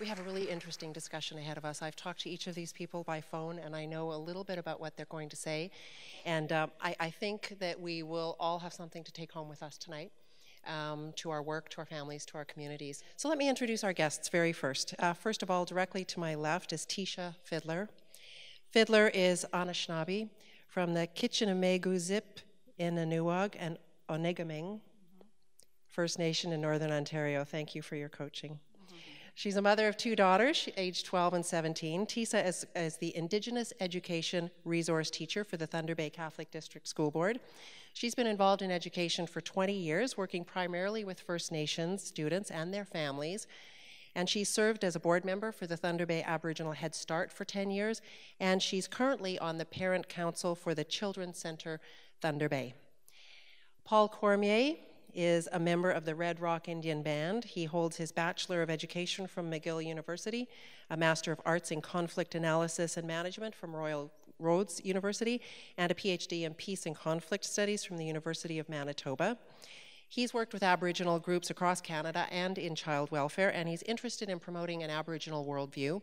we have a really interesting discussion ahead of us. I've talked to each of these people by phone, and I know a little bit about what they're going to say. And I think that we will all have something to take home with us tonight, to our work, to our families, to our communities. So let me introduce our guests very first. First of all, directly to my left is Tisha Fiddler. Fiddler is Anishinaabe from the Kitchenuhmaykoosib in Anuag and Onegaming First Nation in Northern Ontario. Thank you for your coaching. She's a mother of two daughters, aged 12 and 17. Tisha is the Indigenous Education Resource Teacher for the Thunder Bay Catholic District School Board. She's been involved in education for 20 years, working primarily with First Nations students and their families. And she served as a board member for the Thunder Bay Aboriginal Head Start for 10 years. And she's currently on the Parent Council for the Children's Center Thunder Bay. Paul Cormier is a member of the Red Rock Indian Band. He holds his Bachelor of Education from McGill University, a Master of Arts in Conflict Analysis and Management from Royal Roads University, and a PhD in Peace and Conflict Studies from the University of Manitoba. He's worked with Aboriginal groups across Canada and in child welfare, and he's interested in promoting an Aboriginal worldview.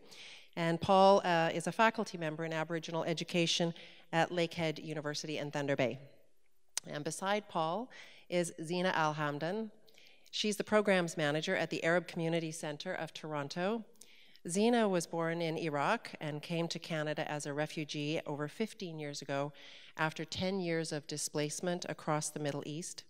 And Paul is a faculty member in Aboriginal education at Lakehead University in Thunder Bay. And beside Paul is Zina Alhamdan. She's the programs manager at the Arab Community Center of Toronto. Zina was born in Iraq and came to Canada as a refugee over 15 years ago after 10 years of displacement across the Middle East.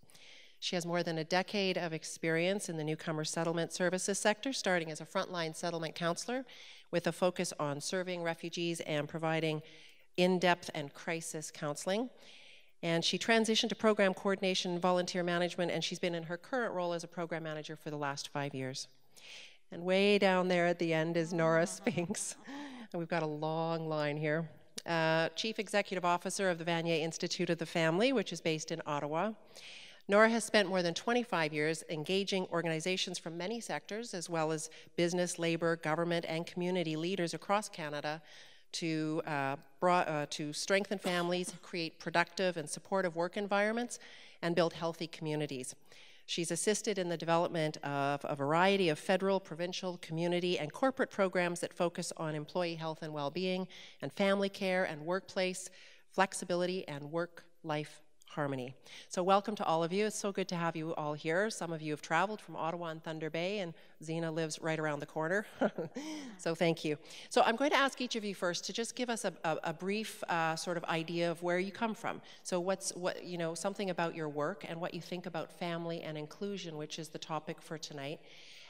She has more than a decade of experience in the newcomer settlement services sector, starting as a frontline settlement counselor with a focus on serving refugees and providing in-depth and crisis counseling. And she transitioned to program coordination, volunteer management, and she's been in her current role as a program manager for the last 5 years. And way down there at the end is Nora Spinks. And we've got a long line here. Chief Executive Officer of the Vanier Institute of the Family, which is based in Ottawa. Nora has spent more than 25 years engaging organizations from many sectors, as well as business, labor, government, and community leaders across Canada to strengthen families, create productive and supportive work environments, and build healthy communities. She's assisted in the development of a variety of federal, provincial, community, and corporate programs that focus on employee health and well-being, and family care, and workplace flexibility, and work-life harmony. So welcome to all of you. It's so good to have you all here. Some of you have traveled from Ottawa and Thunder Bay, and Zina lives right around the corner. So thank you. So I'm going to ask each of you first to just give us a brief sort of idea of where you come from. So what you know, something about your work and what you think about family and inclusion, which is the topic for tonight.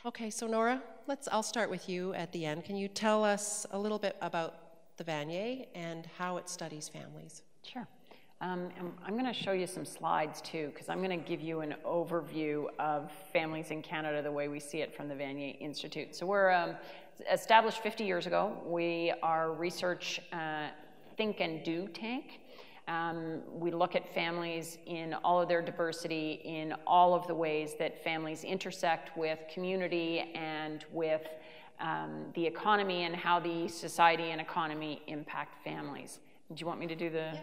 Okay, so Nora, I'll start with you at the end. Can you tell us a little bit about the Vanier and how it studies families? Sure. I'm going to show you some slides too, because I'm going to give you an overview of families in Canada the way we see it from the Vanier Institute. So we're established 50 years ago. We are research think and do tank. We look at families in all of their diversity, in all of the ways that families intersect with community and with the economy, and how the society and economy impact families. Do you want me to do the... Yeah.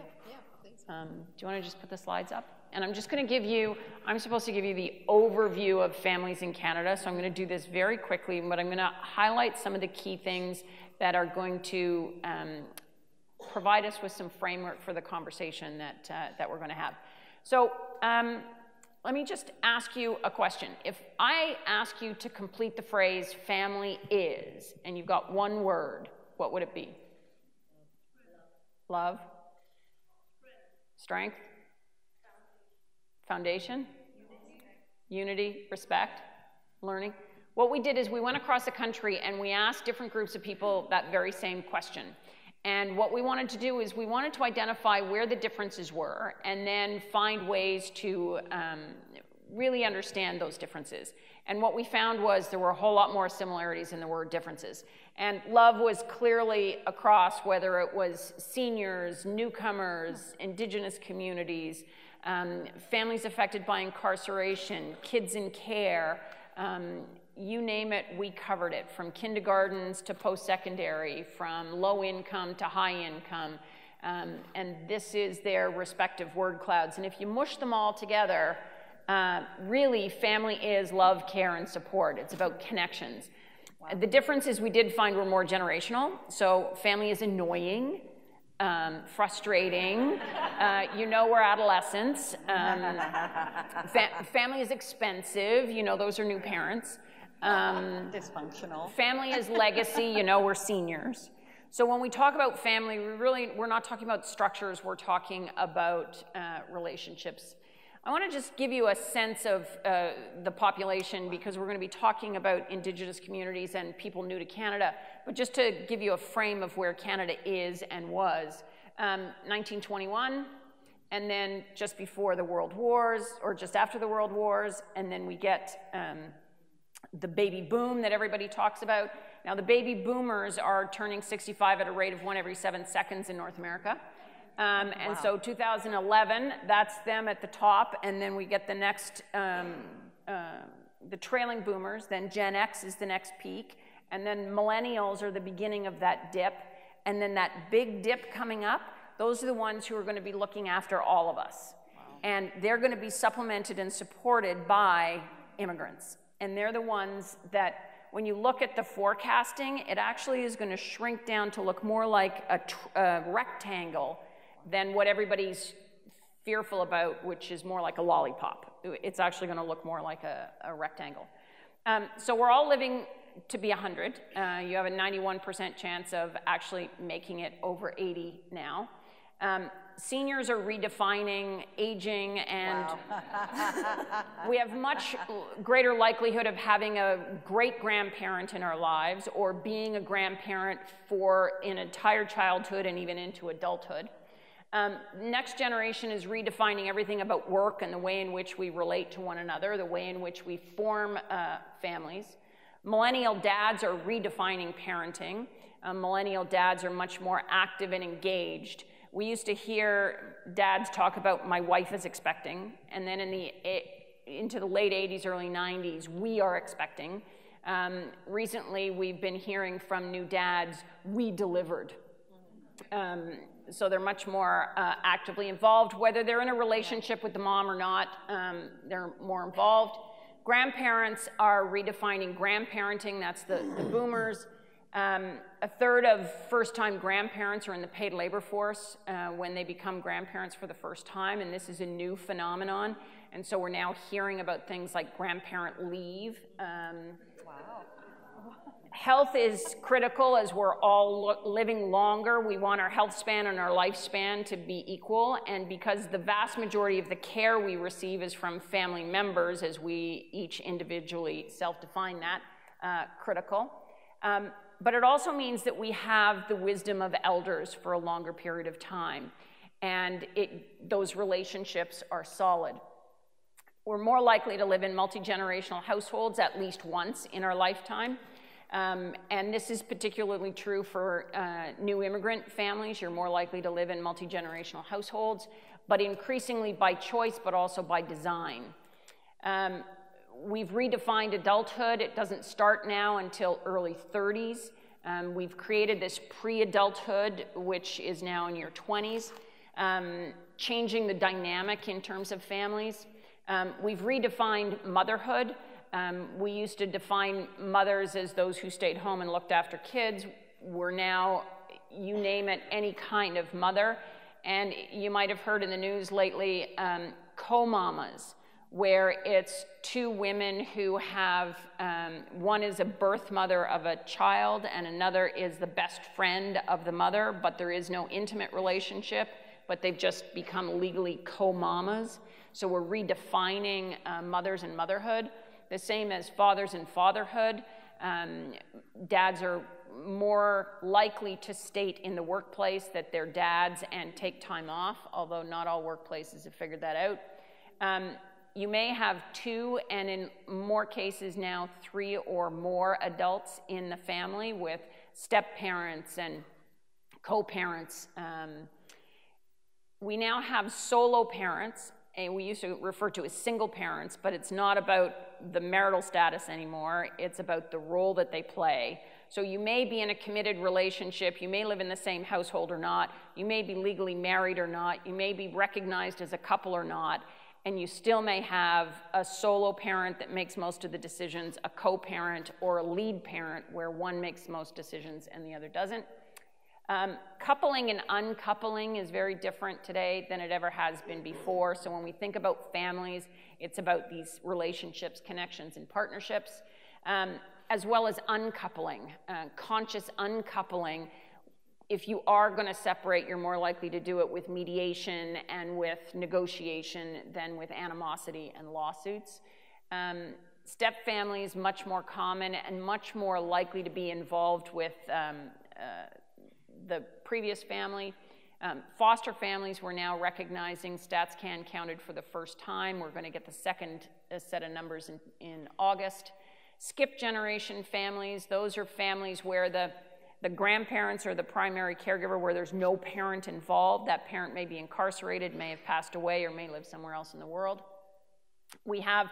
Do you want to just put the slides up? And I'm just going to give you, I'm supposed to give you the overview of families in Canada, so I'm going to do this very quickly, but I'm going to highlight some of the key things that are going to provide us with some framework for the conversation that, that we're going to have. So let me just ask you a question. If I ask you to complete the phrase family is, and you've got one word, what would it be? Love? Strength? Foundation? Unity? Respect? Learning? What we did is we went across the country and we asked different groups of people that very same question. And what we wanted to do is we wanted to identify where the differences were and then find ways to really understand those differences. And what we found was there were a whole lot more similarities than there were differences. And love was clearly across, whether it was seniors, newcomers, Indigenous communities, families affected by incarceration, kids in care, you name it, we covered it, from kindergartens to post-secondary, from low income to high income. And this is their respective word clouds. And if you mush them all together, really, family is love, care, and support. It's about connections. Wow. The differences we did find were more generational. So family is annoying, frustrating. You know, we're adolescents. Family is expensive. You know, those are new parents. Dysfunctional. Family is legacy. You know, we're seniors. So when we talk about family, we're not talking about structures, we're talking about relationships. I want to just give you a sense of the population, because we're going to be talking about Indigenous communities and people new to Canada, but just to give you a frame of where Canada is and was. 1921, and then just before the World Wars, or just after the World Wars, and then we get the baby boom that everybody talks about. Now, the baby boomers are turning 65 at a rate of 1 every 7 seconds in North America. And wow. So 2011, that's them at the top, and then we get the next, the trailing boomers, then Gen X is the next peak, and then millennials are the beginning of that dip, and then that big dip coming up, those are the ones who are gonna be looking after all of us. Wow. And they're gonna be supplemented and supported by immigrants. And they're the ones that, when you look at the forecasting, it actually is going to shrink down to look more like a rectangle than what everybody's fearful about, which is more like a lollipop. It's actually going to look more like a rectangle. So we're all living to be 100. You have a 91% chance of actually making it over 80 now. Seniors are redefining aging, and wow. We have much greater likelihood of having a great-grandparent in our lives, or being a grandparent for an entire childhood and even into adulthood. Next generation is redefining everything about work and the way in which we relate to one another, the way in which we form families. Millennial dads are redefining parenting. Millennial dads are much more active and engaged. We used to hear dads talk about "my wife is expecting," and then into the late 80s, early 90s, "we are expecting." Recently, we've been hearing from new dads, "we delivered." So they're much more actively involved, whether they're in a relationship with the mom or not, they're more involved. Grandparents are redefining grandparenting, that's the boomers. A third of first-time grandparents are in the paid labor force when they become grandparents for the first time, and this is a new phenomenon. And so we're now hearing about things like grandparent leave. Wow. Health is critical as we're all living longer. We want our health span and our lifespan to be equal, and because the vast majority of the care we receive is from family members, as we each individually self-define that, critical. But it also means that we have the wisdom of elders for a longer period of time, and those relationships are solid. We're more likely to live in multi-generational households at least once in our lifetime, and this is particularly true for new immigrant families. You're more likely to live in multi-generational households, but increasingly by choice, but also by design. We've redefined adulthood. It doesn't start now until early 30s. We've created this pre-adulthood, which is now in your 20s, changing the dynamic in terms of families. We've redefined motherhood. We used to define mothers as those who stayed home and looked after kids. We're now, you name it, any kind of mother. And you might have heard in the news lately, co-mamas, where it's two women who have, one is a birth mother of a child and another is the best friend of the mother, but there is no intimate relationship, but they've just become legally co-mamas. So we're redefining mothers and motherhood, the same as fathers and fatherhood. Dads are more likely to state in the workplace that they're dads and take time off, although not all workplaces have figured that out. You may have 2, and in more cases now 3 or more adults in the family, with step-parents and co-parents. We now have solo parents, and we used to refer to as single parents, but it's not about the marital status anymore, it's about the role that they play. So you may be in a committed relationship, you may live in the same household or not, you may be legally married or not, you may be recognized as a couple or not, and you still may have a solo parent that makes most of the decisions, a co-parent, or a lead parent where one makes most decisions and the other doesn't. Coupling and uncoupling is very different today than it ever has been before. So when we think about families, it's about these relationships, connections, and partnerships, as well as uncoupling, conscious uncoupling. If you are going to separate, you're more likely to do it with mediation and with negotiation than with animosity and lawsuits. Step families, much more common and much more likely to be involved with the previous family. Foster families, we're now recognizing, StatsCAN counted for the first time. We're going to get the second set of numbers in August. Skip generation families, those are families where the grandparents or the primary caregiver, where there's no parent involved. That parent may be incarcerated, may have passed away, or may live somewhere else in the world. We have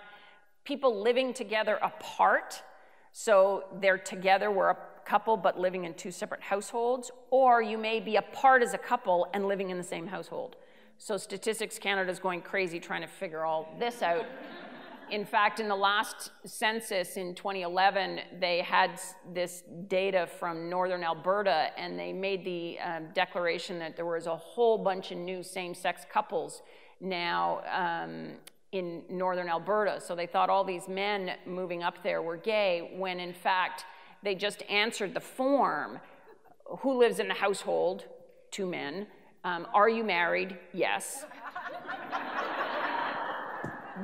people living together apart. So they're together, we're a couple, but living in two separate households. Or you may be apart as a couple and living in the same household. So Statistics Canada is going crazy trying to figure all this out. In fact, in the last census in 2011, they had this data from Northern Alberta, and they made the declaration that there was a whole bunch of new same-sex couples now in Northern Alberta. So they thought all these men moving up there were gay, when in fact, they just answered the form, who lives in the household? Two men. Are you married? Yes.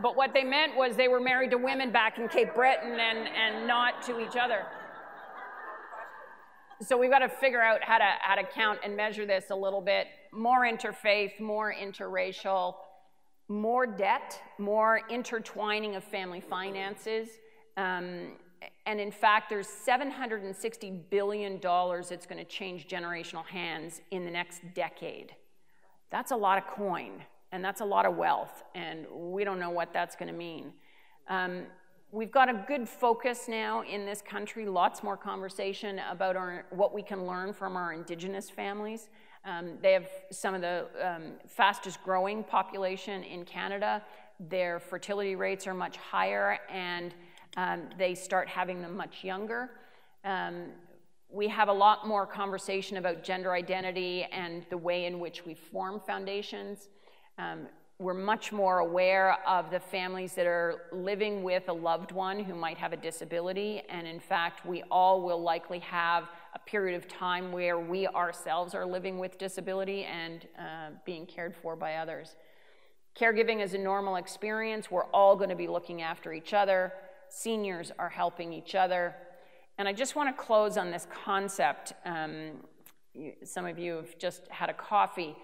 But what they meant was they were married to women back in Cape Breton and not to each other. So we've got to figure out how to count and measure this a little bit. More interfaith, more interracial, more debt, more intertwining of family finances. And in fact, there's $760 billion that's going to change generational hands in the next decade. That's a lot of coin. And that's a lot of wealth, and we don't know what that's going to mean. We've got a good focus now in this country, lots more conversation about what we can learn from our Indigenous families. They have some of the fastest growing population in Canada. Their fertility rates are much higher, and they start having them much younger. We have a lot more conversation about gender identity and the way in which we form foundations. We're much more aware of the families that are living with a loved one who might have a disability, and in fact, we all will likely have a period of time where we ourselves are living with disability and being cared for by others. Caregiving is a normal experience. We're all going to be looking after each other. Seniors are helping each other. And I just want to close on this concept. Some of you have just had a coffee.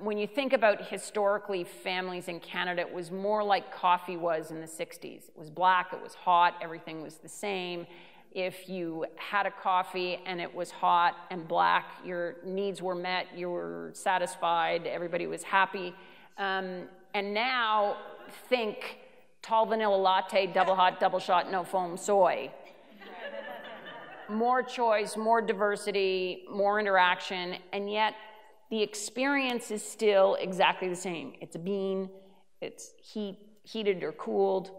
When you think about historically families in Canada, it was more like coffee was in the 60s. It was black, it was hot, everything was the same. If you had a coffee and it was hot and black, your needs were met, you were satisfied, everybody was happy. And now, think tall vanilla latte, double hot, double shot, no foam, soy. More choice, more diversity, more interaction, and yet, the experience is still exactly the same. It's a bean, it's heated or cooled,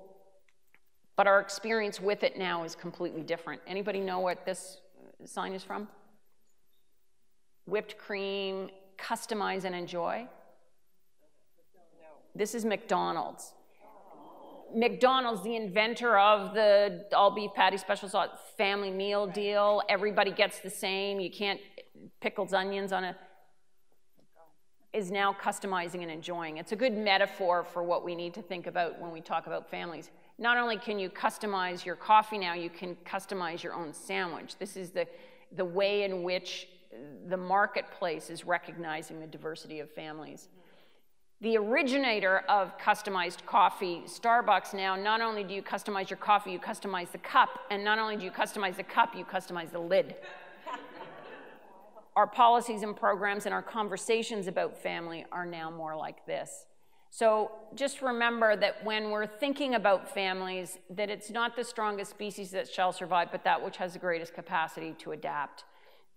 but our experience with it now is completely different. Anybody know what this sign is from? Whipped cream, customize and enjoy. This is McDonald's. McDonald's, the inventor of the all-beef patty special sauce, family meal deal, everybody gets the same, you can't pickles, onions on a, is now customizing and enjoying. It's a good metaphor for what we need to think about when we talk about families. Not only can you customize your coffee now, you can customize your own sandwich. This is the way in which the marketplace is recognizing the diversity of families. The originator of customized coffee, Starbucks now, not only do you customize your coffee, you customize the cup, and not only do you customize the cup, you customize the lid. Our policies and programs and our conversations about family are now more like this. So just remember that when we're thinking about families, that it's not the strongest species that shall survive, but that which has the greatest capacity to adapt.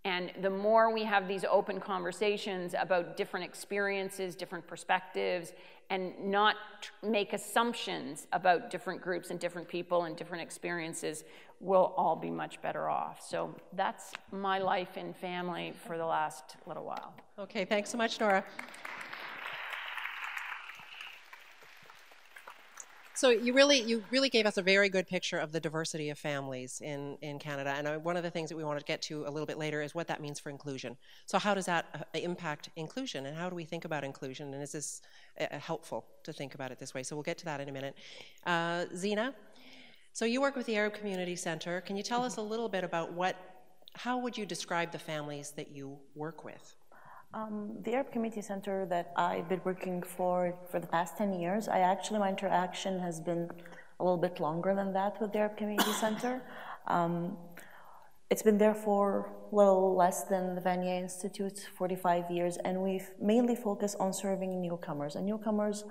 And the more we have these open conversations about different experiences, different perspectives, and not make assumptions about different groups and different people and different experiences, we'll all be much better off. So that's my life and family for the last little while. Okay, thanks so much, Nora. So you really gave us a very good picture of the diversity of families in Canada, and one of the things that we want to get to a little bit later is what that means for inclusion. So how does that impact inclusion, and how do we think about inclusion, and is this helpful to think about it this way? So we'll get to that in a minute. Zina, so you work with the Arab Community Center. Can you tell us a little bit about how would you describe the families that you work with? The Arab Community Center that I've been working for the past 10 years, my interaction has been a little bit longer than that with the Arab Community Center. It's been there for a little less than the Vanier Institute, 45 years, and we've mainly focused on serving newcomers. And newcomers,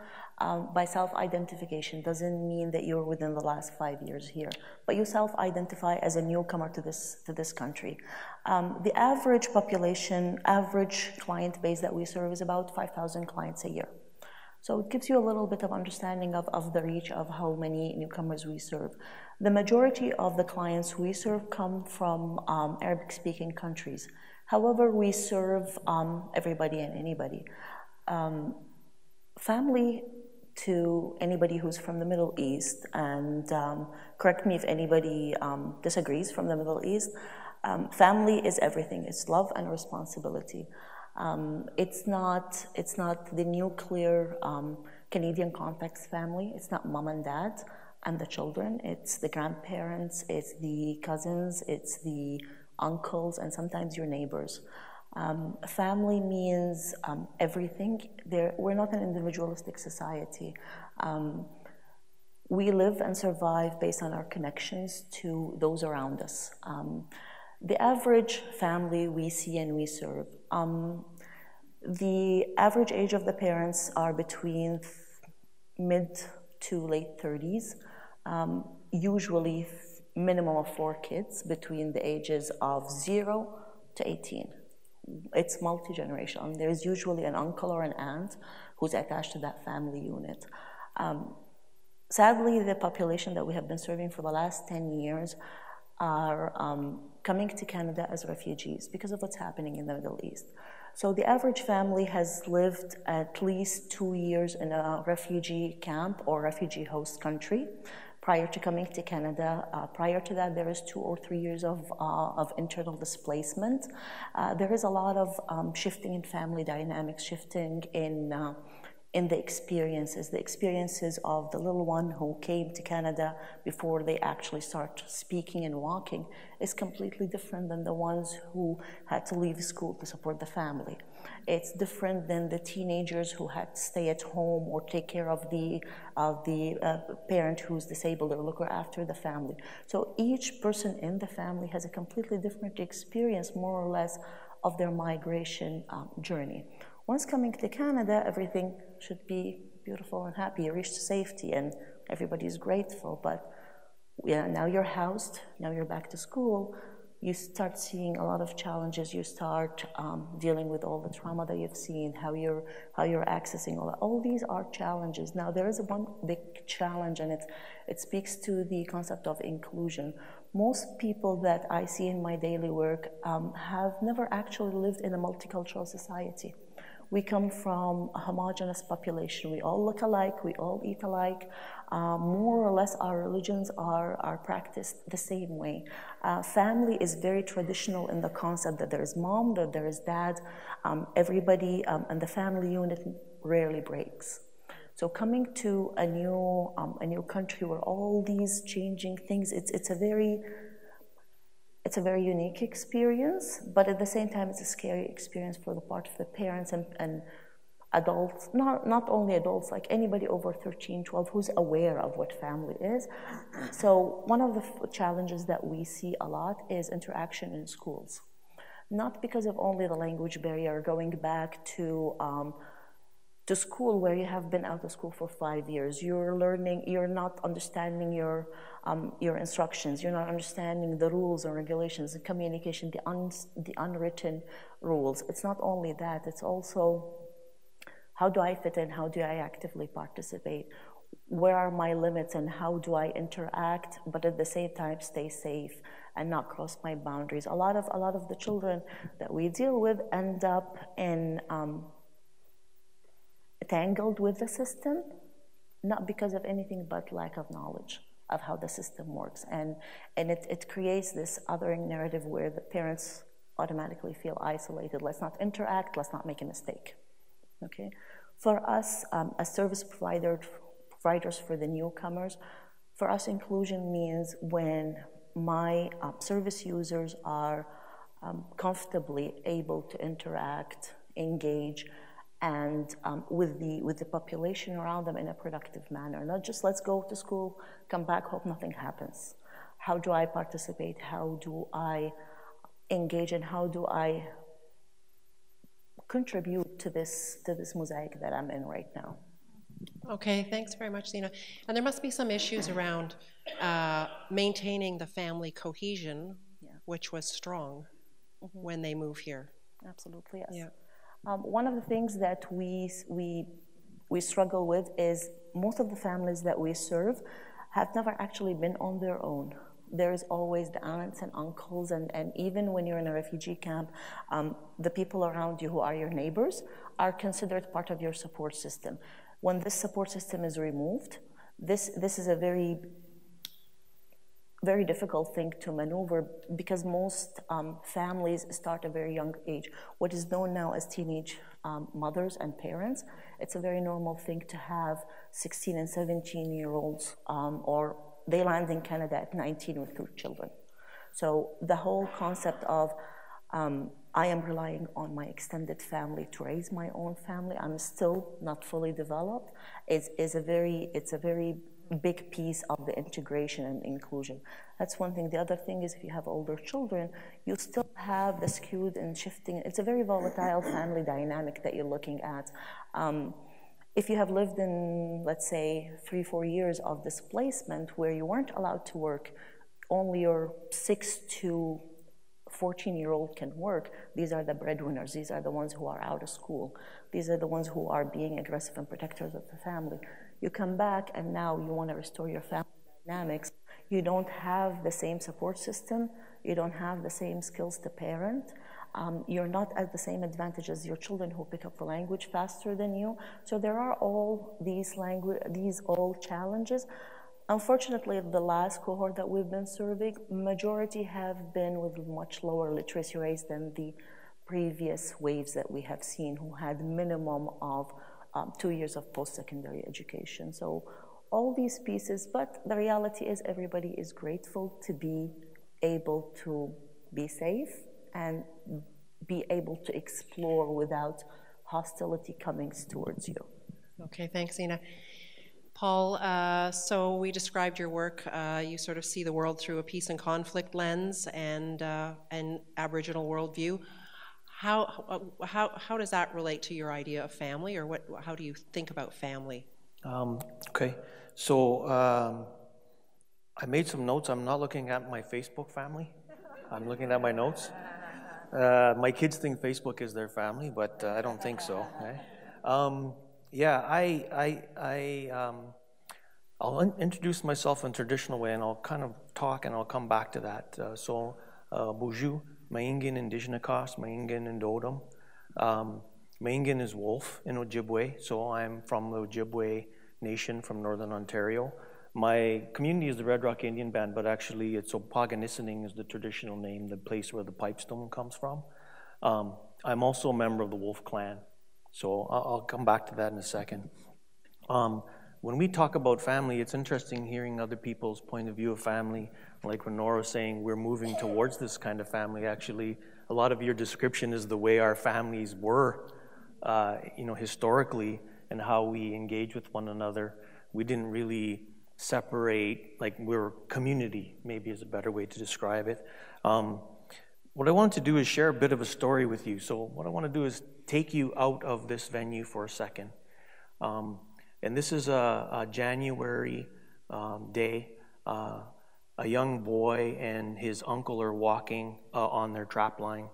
by self-identification, doesn't mean that you're within the last 5 years here, but you self-identify as a newcomer to this country. The average population, average client base that we serve is about 5,000 clients a year. So it gives you a little bit of understanding of the reach of how many newcomers we serve. The majority of the clients we serve come from Arabic-speaking countries. However, we serve everybody and anybody. Family to anybody who's from the Middle East, and correct me if anybody disagrees from the Middle East, family is everything. It's love and responsibility. It's not the nuclear Canadian context family. It's not mom and dad and the children. It's the grandparents, it's the cousins, it's the uncles, and sometimes your neighbors. Family means everything. We're not an individualistic society. We live and survive based on our connections to those around us. The average family we see and we serve, the average age of the parents are between mid to late 30s, usually minimum of 4 kids between the ages of 0 to 18. It's multi-generational. There's usually an uncle or an aunt who's attached to that family unit. Sadly, the population that we have been serving for the last 10 years are coming to Canada as refugees because of what's happening in the Middle East. So the average family has lived at least 2 years in a refugee camp or refugee host country prior to coming to Canada. Prior to that, there is 2 or 3 years of internal displacement. There is a lot of shifting in family dynamics, shifting in the experiences of the little one who came to Canada before they actually start speaking and walking is completely different than the ones who had to leave school to support the family. It's different than the teenagers who had to stay at home or take care of the parent who's disabled or look after the family. So each person in the family has a completely different experience, more or less, of their migration journey. Once coming to Canada, everything should be beautiful and happy. You reach safety and everybody's grateful, but yeah, now you're housed, now you're back to school, you start seeing a lot of challenges, you start dealing with all the trauma that you've seen, how you're accessing all that. All these are challenges. Now there is one big challenge, and it speaks to the concept of inclusion. Most people that I see in my daily work have never actually lived in a multicultural society. We come from a homogenous population. We all look alike, we all eat alike. More or less our religions are practiced the same way. Family is very traditional in the concept that there is mom, that there is dad. Everybody and the family unit rarely breaks. So coming to a new country where all these changing things, it's a very unique experience, but at the same time, it's a scary experience for the part of the parents and adults, not only adults, like anybody over 13, 12 who's aware of what family is. So one of the challenges that we see a lot is interaction in schools. Not because of only the language barrier, going back to to school where you have been out of school for 5 years. You're learning, you're not understanding your instructions, you're not understanding the rules and regulations, the communication, the unwritten rules. It's not only that, it's also how do I fit in, how do I actively participate, where are my limits and how do I interact, but at the same time stay safe and not cross my boundaries. A lot of the children that we deal with end up in tangled with the system, not because of anything but lack of knowledge of how the system works. And it creates this othering narrative where the parents automatically feel isolated. Let's not interact, let's not make a mistake, okay? For us, as service providers for the newcomers, for us inclusion means when my service users are comfortably able to interact, engage, and with the population around them in a productive manner. Not just let's go to school, come back, hope nothing happens. How do I participate? How do I engage? And how do I contribute to this mosaic that I'm in right now? Okay, thanks very much, Zina. And there must be some issues around maintaining the family cohesion, yeah, which was strong mm-hmm. when they move here. Absolutely, yes. Yeah. One of the things that we struggle with is most of the families that we serve have never actually been on their own. There is always the aunts and uncles, and even when you're in a refugee camp, the people around you who are your neighbors are considered part of your support system. When this support system is removed, this is a very, very difficult thing to maneuver, because most families start at a very young age. What is known now as teenage mothers and parents, it's a very normal thing to have 16 and 17-year-olds, or they land in Canada at 19 with 2 children. So the whole concept of I am relying on my extended family to raise my own family, I'm still not fully developed, it's a very big piece of the integration and inclusion. That's one thing. The other thing is if you have older children, you still have the skewed and shifting. It's a very volatile family dynamic that you're looking at. If you have lived in, let's say, 3 or 4 years of displacement where you weren't allowed to work, only your 6- to 14-year-old can work, these are the breadwinners, these are the ones who are out of school, these are the ones who are being aggressive and protectors of the family. You come back and now you want to restore your family dynamics. You don't have the same support system, you don't have the same skills to parent, you're not at the same advantage as your children who pick up the language faster than you. So there are all these challenges. Unfortunately, the last cohort that we've been serving, majority have been with much lower literacy rates than the previous waves that we have seen, who had minimum of 2 years of post-secondary education. So all these pieces, but the reality is everybody is grateful to be able to be safe and be able to explore without hostility coming towards you. Okay, thanks, Zina. Paul, so we described your work. You sort of see the world through a peace and conflict lens and an Aboriginal worldview. How does that relate to your idea of family, or how do you think about family? Okay, so I made some notes. I'm not looking at my Facebook family. I'm looking at my notes. My kids think Facebook is their family, but I don't think so. Right? Yeah, I'll introduce myself in a traditional way, and I'll kind of talk, and I'll come back to that. So, Buju, Maingan Indigenakos, Maingan and Dodum. Maingan is wolf in Ojibwe, so I'm from the Ojibwe Nation from Northern Ontario. My community is the Red Rock Indian Band, but actually it's Opaganissining is the traditional name, the place where the pipestone comes from. I'm also a member of the Wolf Clan. So I'll come back to that in a second. When we talk about family, it's interesting hearing other people's point of view of family. Like when Nora was saying, we're moving towards this kind of family. Actually, a lot of your description is the way our families were, historically, and how we engage with one another. We didn't really separate, like we're community, maybe is a better way to describe it. What I want to do is share a bit of a story with you. So what I want to do is take you out of this venue for a second And this is a January day. A young boy and his uncle are walking on their trap line.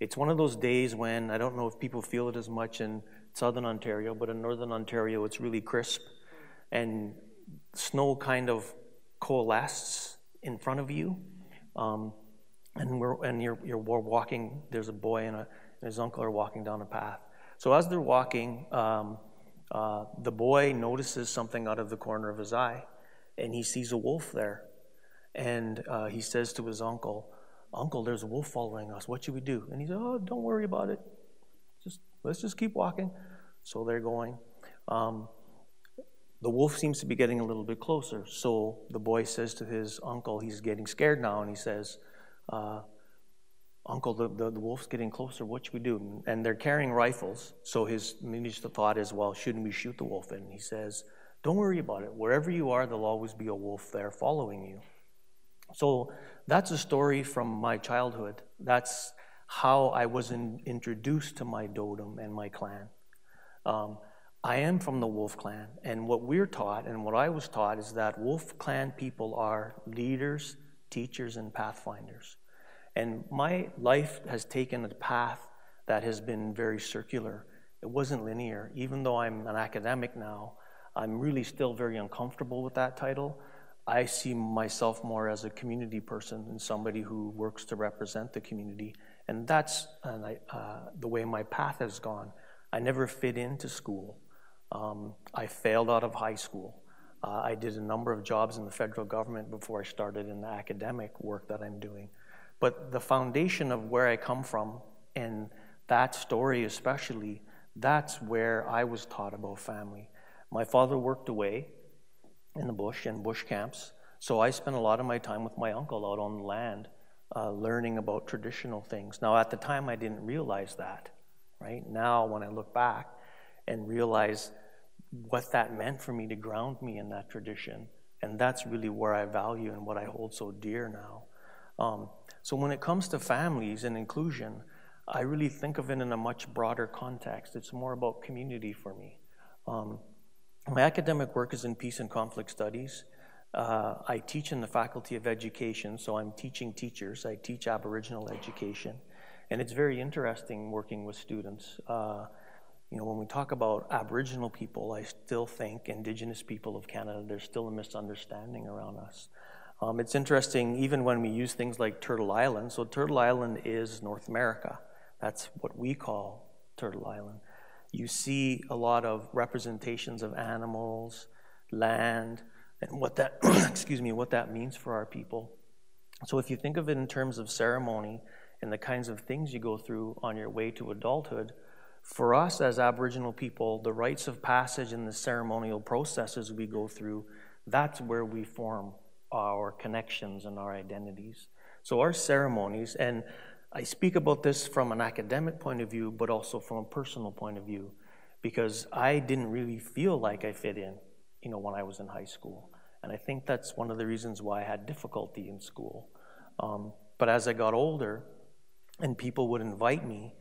It's one of those days when, I don't know if people feel it as much in Southern Ontario, but in Northern Ontario it's really crisp, and snow kind of coalesces in front of you. And you're walking, there's a boy and his uncle are walking down a path. So as they're walking, the boy notices something out of the corner of his eye, and he sees a wolf there. And he says to his uncle, "Uncle, there's a wolf following us. What should we do?" And he said, "Oh, don't worry about it. Let's just keep walking." So they're going. The wolf seems to be getting a little bit closer. So the boy says to his uncle, he's getting scared now, and he says, "Uncle, the wolf's getting closer. What should we do?" And they're carrying rifles. So his immediate thought is, well, shouldn't we shoot the wolf? And he says, "Don't worry about it. Wherever you are, there'll always be a wolf there following you." So that's a story from my childhood. That's how I was introduced to my Dotem and my clan. I am from the Wolf Clan, and what we're taught and what I was taught is that Wolf Clan people are leaders, teachers, and pathfinders. And my life has taken a path that has been very circular. It wasn't linear. Even though I'm an academic now, I'm really still very uncomfortable with that title. I see myself more as a community person and somebody who works to represent the community. And that's the way my path has gone. I never fit into school. I failed out of high school. I did a number of jobs in the federal government before I started in the academic work that I'm doing. But the foundation of where I come from, and that story especially, that's where I was taught about family. My father worked away in the bush, in bush camps. So I spent a lot of my time with my uncle out on the land, learning about traditional things. Now, at the time, I didn't realize that, right? Now, when I look back and realize what that meant for me to ground me in that tradition, and that's really where I value and what I hold so dear now. So when it comes to families and inclusion, I really think of it in a much broader context. It's more about community for me. My academic work is in peace and conflict studies. I teach in the Faculty of Education, so I'm teaching teachers. I teach Aboriginal education, and it's very interesting working with students. You know, when we talk about Aboriginal people, I still think Indigenous people of Canada, there's still a misunderstanding around us. It's interesting, even when we use things like Turtle Island. So Turtle Island is North America. That's what we call Turtle Island. You see a lot of representations of animals, land, and what that, excuse me, what that means for our people. So if you think of it in terms of ceremony and the kinds of things you go through on your way to adulthood, for us as Aboriginal people, the rites of passage and the ceremonial processes we go through, that's where we form our connections and our identities. So our ceremonies, and I speak about this from an academic point of view, but also from a personal point of view, because I didn't really feel like I fit in, you know, when I was in high school. And I think that's one of the reasons why I had difficulty in school. But as I got older, and people would invite me,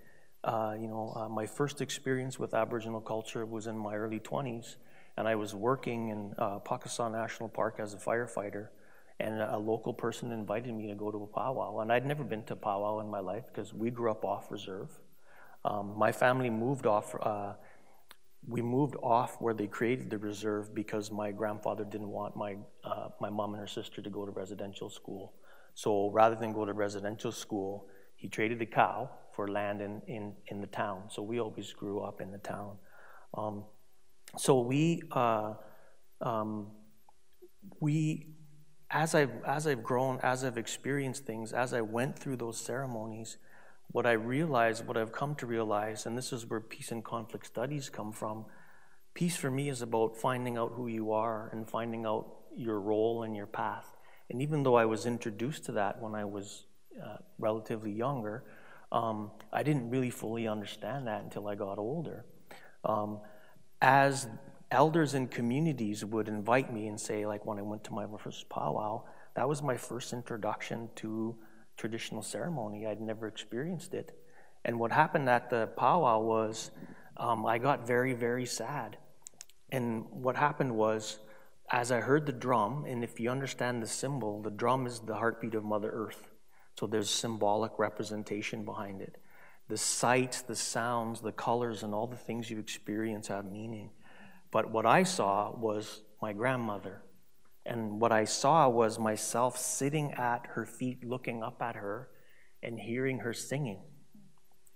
you know, my first experience with Aboriginal culture was in my early 20s, and I was working in Kakasa National Park as a firefighter. And a local person invited me to go to a powwow. And I'd never been to powwow in my life because we grew up off reserve. My family moved off. We moved off where they created the reserve because my grandfather didn't want my mom and her sister to go to residential school. So rather than go to residential school, he traded the cow for land in the town. So we always grew up in the town. As I've grown, as I've experienced things, as I went through those ceremonies, what I realized, what I've come to realize, and this is where peace and conflict studies come from, peace for me is about finding out who you are and finding out your role and your path. And even though I was introduced to that when I was relatively younger, I didn't really fully understand that until I got older. As elders in communities would invite me and say, like when I went to my first powwow, that was my first introduction to traditional ceremony. I'd never experienced it. And what happened at the powwow was I got very, very sad. And what happened was, as I heard the drum, and if you understand the symbol, the drum is the heartbeat of Mother Earth. So there's symbolic representation behind it. The sights, the sounds, the colors, and all the things you experience have meaning. But what I saw was my grandmother. And what I saw was myself sitting at her feet, looking up at her, and hearing her singing.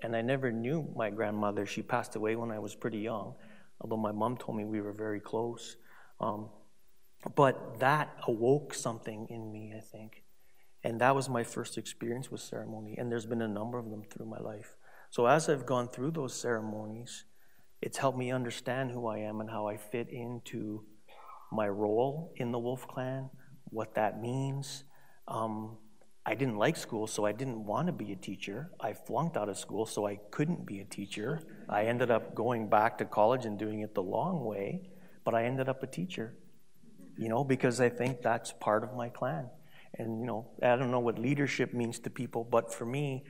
And I never knew my grandmother. She passed away when I was pretty young, although my mom told me we were very close. But that awoke something in me, I think. And that was my first experience with ceremony. And there's been a number of them through my life. So as I've gone through those ceremonies, it's helped me understand who I am and how I fit into my role in the Wolf Clan, what that means. I didn't like school, so I didn't want to be a teacher. I flunked out of school, so I couldn't be a teacher. I ended up going back to college and doing it the long way, but I ended up a teacher, you know, because I think that's part of my clan. And, you know, I don't know what leadership means to people, but for me,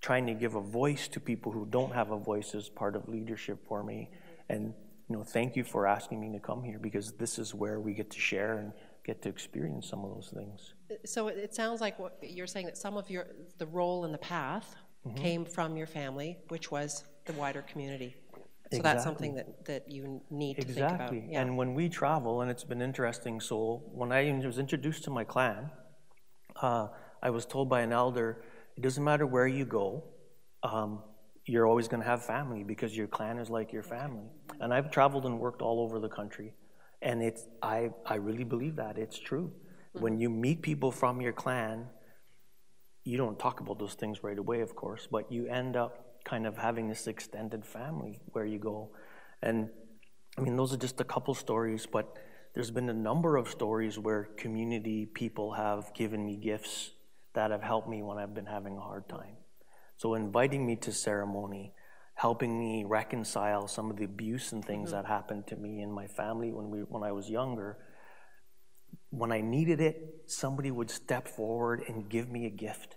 trying to give a voice to people who don't have a voice is part of leadership for me. And, you know, thank you for asking me to come here, because this is where we get to share and get to experience some of those things. So it sounds like what you're saying, that some of the role and the path came from your family, which was the wider community. So that's something that you need to think about. Yeah. And when we travel, and it's been interesting, so when I was introduced to my clan, I was told by an elder, it doesn't matter where you go, you're always going to have family, because your clan is like your family. And I've traveled and worked all over the country, and I really believe that. It's true. When you meet people from your clan, you don't talk about those things right away, of course, but you end up kind of having this extended family where you go. And I mean, those are just a couple stories, but there's been a number of stories where community people have given me gifts that have helped me when I've been having a hard time. So inviting me to ceremony, helping me reconcile some of the abuse and things that happened to me and my family when I was younger. When I needed it, somebody would step forward and give me a gift.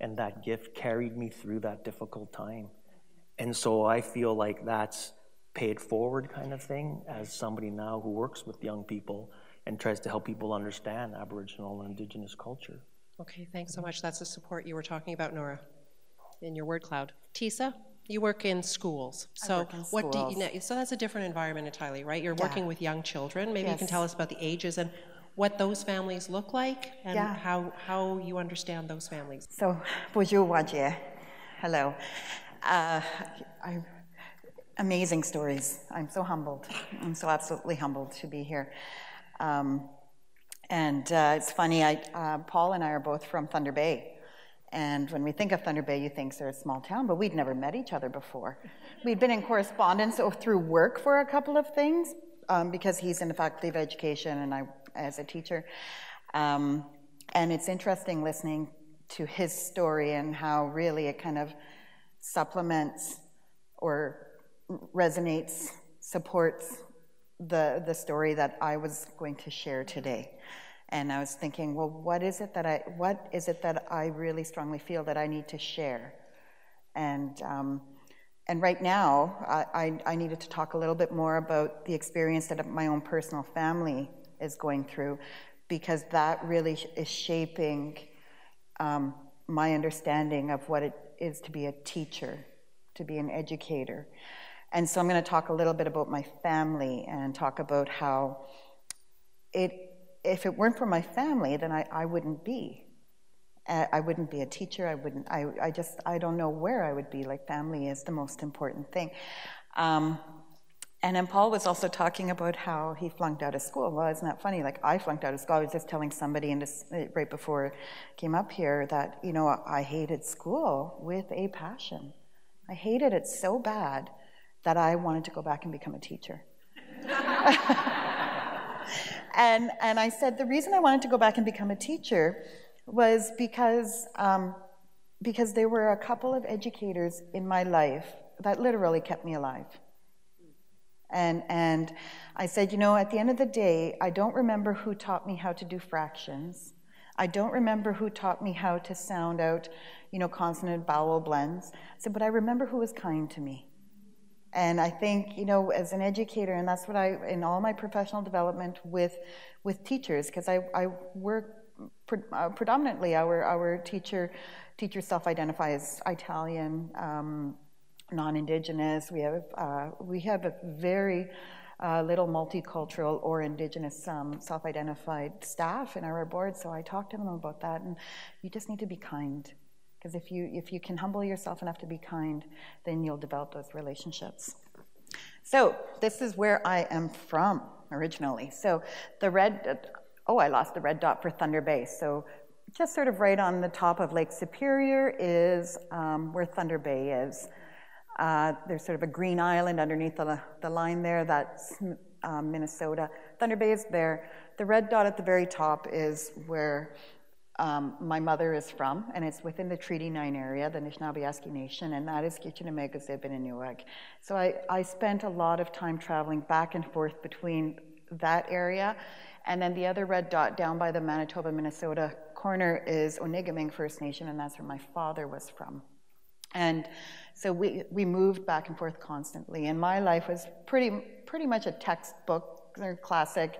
And that gift carried me through that difficult time. And so I feel like that's pay it forward kind of thing, as somebody now who works with young people and tries to help people understand Aboriginal and Indigenous culture. Okay, thanks so much. That's the support you were talking about, Nora, in your word cloud. Tisha, you work in schools. So what do you know? So that's a different environment entirely, right? You're working with young children. Maybe you can tell us about the ages and what those families look like, and how you understand those families. So, bonjour, Wajie. Hello. Amazing stories. I'm so humbled. I'm so absolutely humbled to be here. It's funny, Paul and I are both from Thunder Bay. And when we think of Thunder Bay, you think they're a small town, but we'd never met each other before. We'd been in correspondence through work for a couple of things, because he's in the faculty of education and I as a teacher. And it's interesting listening to his story and how really it kind of supplements or resonates, supports the story that I was going to share today. And I was thinking, well, what is it that I really strongly feel that I need to share? And right now, I needed to talk a little bit more about the experience that my own personal family is going through, because that really is shaping my understanding of what it is to be a teacher, to be an educator. And so I'm going to talk a little bit about my family and talk about how if it weren't for my family, then I wouldn't be. I wouldn't be a teacher. I don't know where I would be. Like, family is the most important thing. And then Paul was also talking about how he flunked out of school. Well, isn't that funny? Like, I flunked out of school. I was just telling somebody right before I came up here that, you know, I hated school with a passion. I hated it so bad that I wanted to go back and become a teacher. And I said, the reason I wanted to go back and become a teacher was because there were a couple of educators in my life that literally kept me alive. And I said, you know, at the end of the day, I don't remember who taught me how to do fractions. I don't remember who taught me how to sound out, you know, consonant vowel blends. I said, but I remember who was kind to me. And I think, you know, as an educator, and that's what I, in all my professional development with teachers, because I work predominantly, our teachers self-identify as Italian, non-Indigenous. We have a very little multicultural or Indigenous self-identified staff in our board. So I talked to them about that, and you just need to be kind. Because if you can humble yourself enough to be kind, then you'll develop those relationships. So this is where I am from originally. So the red, oh, I lost the red dot for Thunder Bay. So just sort of right on the top of Lake Superior is where Thunder Bay is. There's sort of a green island underneath the line there. That's Minnesota. Thunder Bay is there. The red dot at the very top is where my mother is from, and it's within the Treaty 9 area, the Nishnawbe Aski Nation, and that is Kitchenuhmaykoosib and Anuag. So I spent a lot of time traveling back and forth between that area, and then the other red dot down by the Manitoba-Minnesota corner is Onegaming First Nation, and that's where my father was from. And so we moved back and forth constantly, and my life was pretty much a textbook, classic,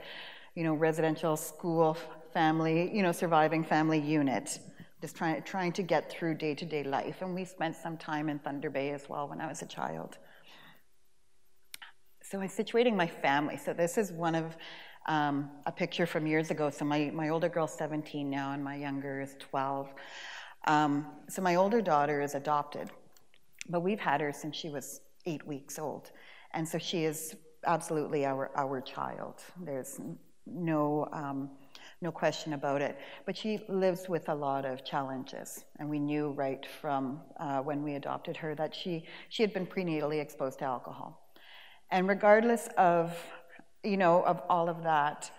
you know, residential school family, you know, surviving family unit, just trying to get through day-to-day life. And we spent some time in Thunder Bay as well when I was a child. So I'm situating my family. So this is one of a picture from years ago. So my older girl's 17 now, and my younger is 12. So my older daughter is adopted, but we've had her since she was 8 weeks old. And so she is absolutely our child. There's no question about it. But she lives with a lot of challenges, and we knew right from when we adopted her that she had been prenatally exposed to alcohol. And regardless of, you know, of all of that,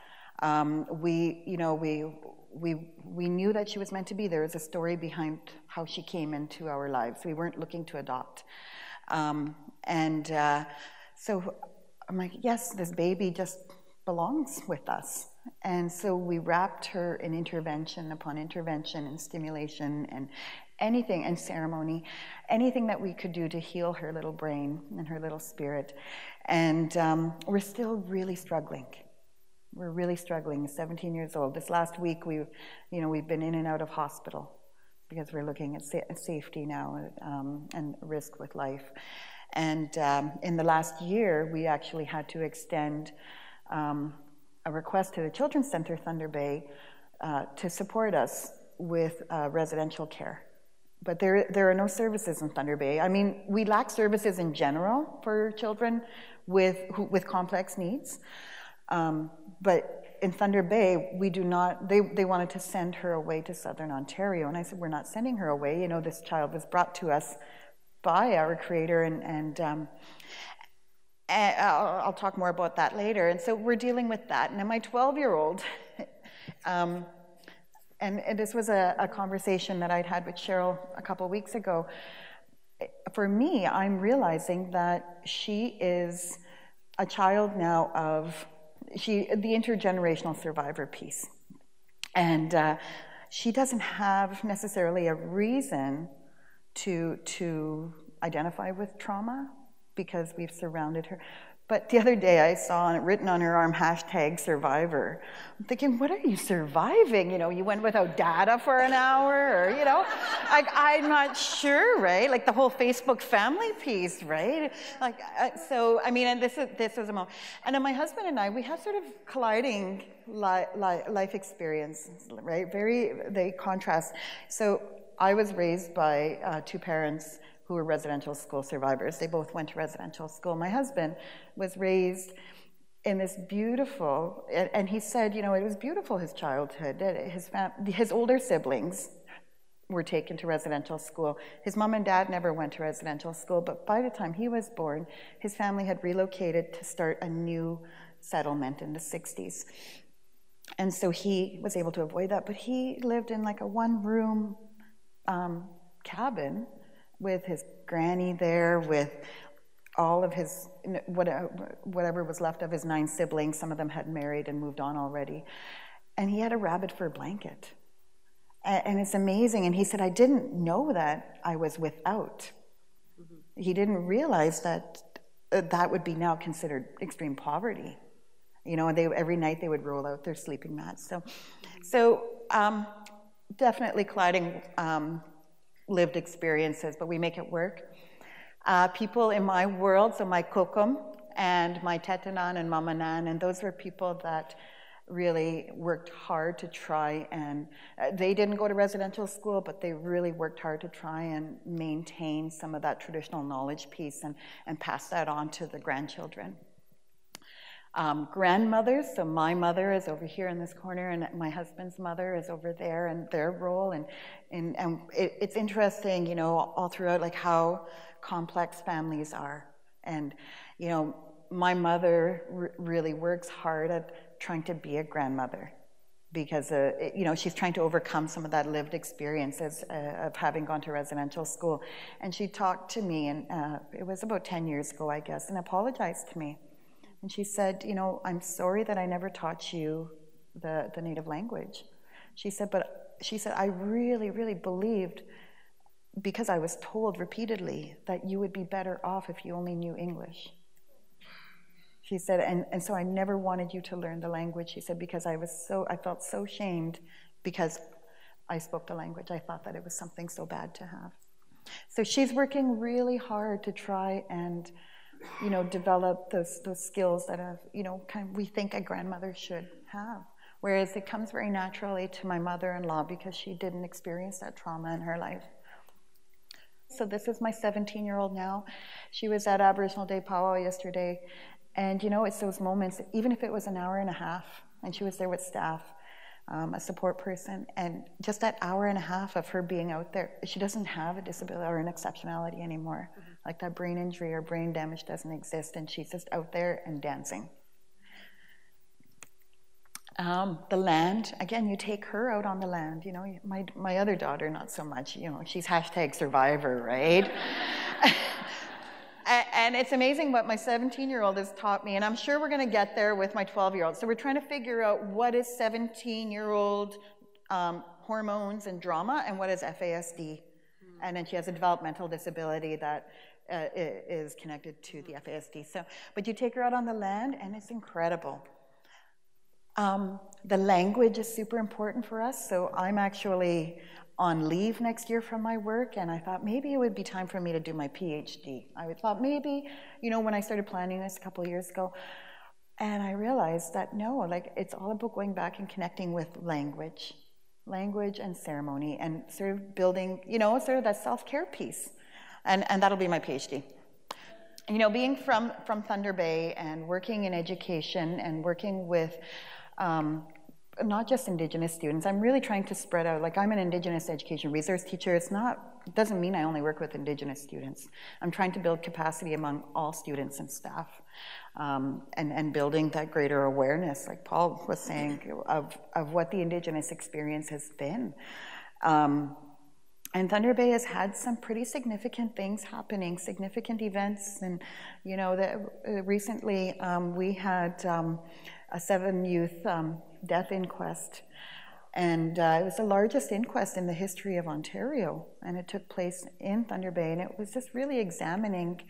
we knew that she was meant to be. There was a story behind how she came into our lives. We weren't looking to adopt, so I'm like, yes, this baby just belongs with us. And so we wrapped her in intervention upon intervention and stimulation and anything, and ceremony, anything that we could do to heal her little brain and her little spirit. And we're still really struggling. We're really struggling, 17 years old. This last week, we've been in and out of hospital because we're looking at safety now and risk with life. And in the last year, we actually had to extend a request to the Children's Center Thunder Bay to support us with residential care. But there are no services in Thunder Bay. I mean, we lack services in general for children with complex needs. But in Thunder Bay, we do not, they wanted to send her away to Southern Ontario. And I said, we're not sending her away. You know, this child was brought to us by our Creator, and I'll talk more about that later. And so we're dealing with that. And then my 12-year-old, and this was a conversation that I'd had with Cheryl a couple of weeks ago. For me, I'm realizing that she is a child now of the intergenerational survivor piece. And she doesn't have necessarily a reason to identify with trauma, because we've surrounded her. But the other day I saw written on her arm, #survivor. I'm thinking, what are you surviving? You know, you went without data for an hour, or, you know? Like, I'm not sure, right? Like the whole Facebook family piece, right? Like, so, I mean, and this is a moment. And then my husband and I, we have sort of colliding life experiences, right? They contrast. So I was raised by two parents who were residential school survivors. They both went to residential school. My husband was raised in this beautiful, and he said, you know, it was beautiful, his childhood. His older siblings were taken to residential school. His mom and dad never went to residential school, but by the time he was born, his family had relocated to start a new settlement in the 60s. And so he was able to avoid that, but he lived in like a one-room cabin with his granny there, with all of his, whatever was left of his 9 siblings. Some of them had married and moved on already. And he had a rabbit fur blanket. And it's amazing. And he said, I didn't know that I was without. Mm-hmm. He didn't realize that that would be now considered extreme poverty. You know, and they, every night they would roll out their sleeping mats. So definitely colliding lived experiences, but we make it work. People in my world, so my kokum and my tetanan and mamanan, and those were people that really worked hard to try and, they didn't go to residential school, but they really worked hard to try and maintain some of that traditional knowledge piece and pass that on to the grandchildren. Grandmothers, so my mother is over here in this corner and my husband's mother is over there, and their role, and it's interesting, you know, all throughout, like how complex families are. And, you know, my mother really works hard at trying to be a grandmother because, you know, she's trying to overcome some of that lived experiences of having gone to residential school. And she talked to me, and it was about 10 years ago, I guess, and apologized to me. And she said, you know, I'm sorry that I never taught you the native language. She said, but she said, I really, really believed, because I was told repeatedly, that you would be better off if you only knew English. She said, and so I never wanted you to learn the language, she said, because I felt so shamed because I spoke the language. I thought that it was something so bad to have. So she's working really hard to try and, you know, develop those skills that have, you know, kind of, we think a grandmother should have. Whereas it comes very naturally to my mother-in-law because she didn't experience that trauma in her life. So this is my 17-year-old now. She was at Aboriginal Day powwow yesterday, and you know, it's those moments, even if it was an hour and a half, and she was there with staff, a support person, and just that hour and a half of her being out there, she doesn't have a disability or an exceptionality anymore. Mm-hmm. Like that brain injury or brain damage doesn't exist, and she's just out there and dancing. The land, again, you take her out on the land, you know, my other daughter, not so much, you know, she's #survivor, right? And it's amazing what my 17-year-old has taught me, and I'm sure we're going to get there with my 12-year-old. So we're trying to figure out what is 17-year-old hormones and drama, and what is FASD. And then she has a developmental disability that is connected to the FASD. So, but you take her out on the land, and it's incredible. The language is super important for us, so I'm actually on leave next year from my work, and I thought maybe it would be time for me to do my PhD. I thought maybe, you know, when I started planning this a couple of years ago, and I realized that no, like it's all about going back and connecting with language. Language and ceremony, and sort of building, you know, sort of that self-care piece. And that'll be my PhD. You know, being from Thunder Bay and working in education and working with not just Indigenous students, I'm really trying to spread out. Like, I'm an Indigenous education resource teacher. It doesn't mean I only work with Indigenous students. I'm trying to build capacity among all students and staff, and building that greater awareness, like Paul was saying, of what the Indigenous experience has been. And Thunder Bay has had some pretty significant things happening, significant events, and you know that recently we had a 7 youth death inquest, and it was the largest inquest in the history of Ontario, and it took place in Thunder Bay, and it was just really examining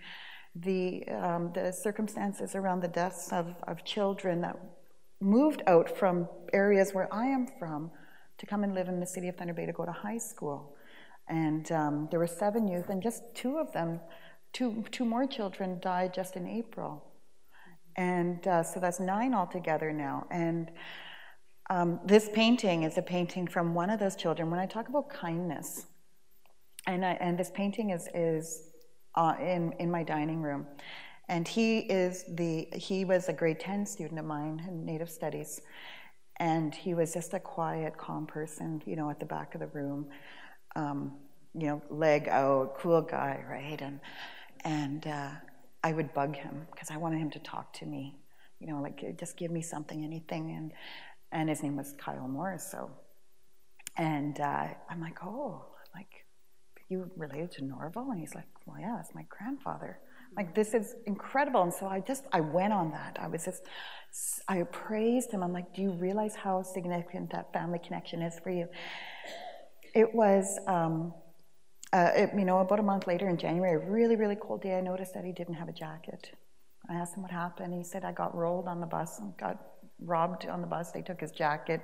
the circumstances around the deaths of children that moved out from areas where I am from to come and live in the city of Thunder Bay to go to high school. And there were 7 youth, and just 2 more children died just in April. And so that's 9 altogether now. And this painting is a painting from one of those children. When I talk about kindness, and this painting is in my dining room, and he was a grade 10 student of mine in Native Studies, and he was just a quiet, calm person, you know, at the back of the room, you know, leg out, cool guy, right? And I would bug him because I wanted him to talk to me, you know, like just give me something, anything. And his name was Kyle Morris. So, and I'm like, oh, like, you related to Norval? And he's like, well, yeah, that's my grandfather. Like, this is incredible. And so I went on that. I praised him. I'm like, do you realize how significant that family connection is for you? It was, you know, about a month later in January, a really, really cold day, I noticed that he didn't have a jacket. I asked him what happened. He said, I got rolled on the bus and got robbed on the bus. They took his jacket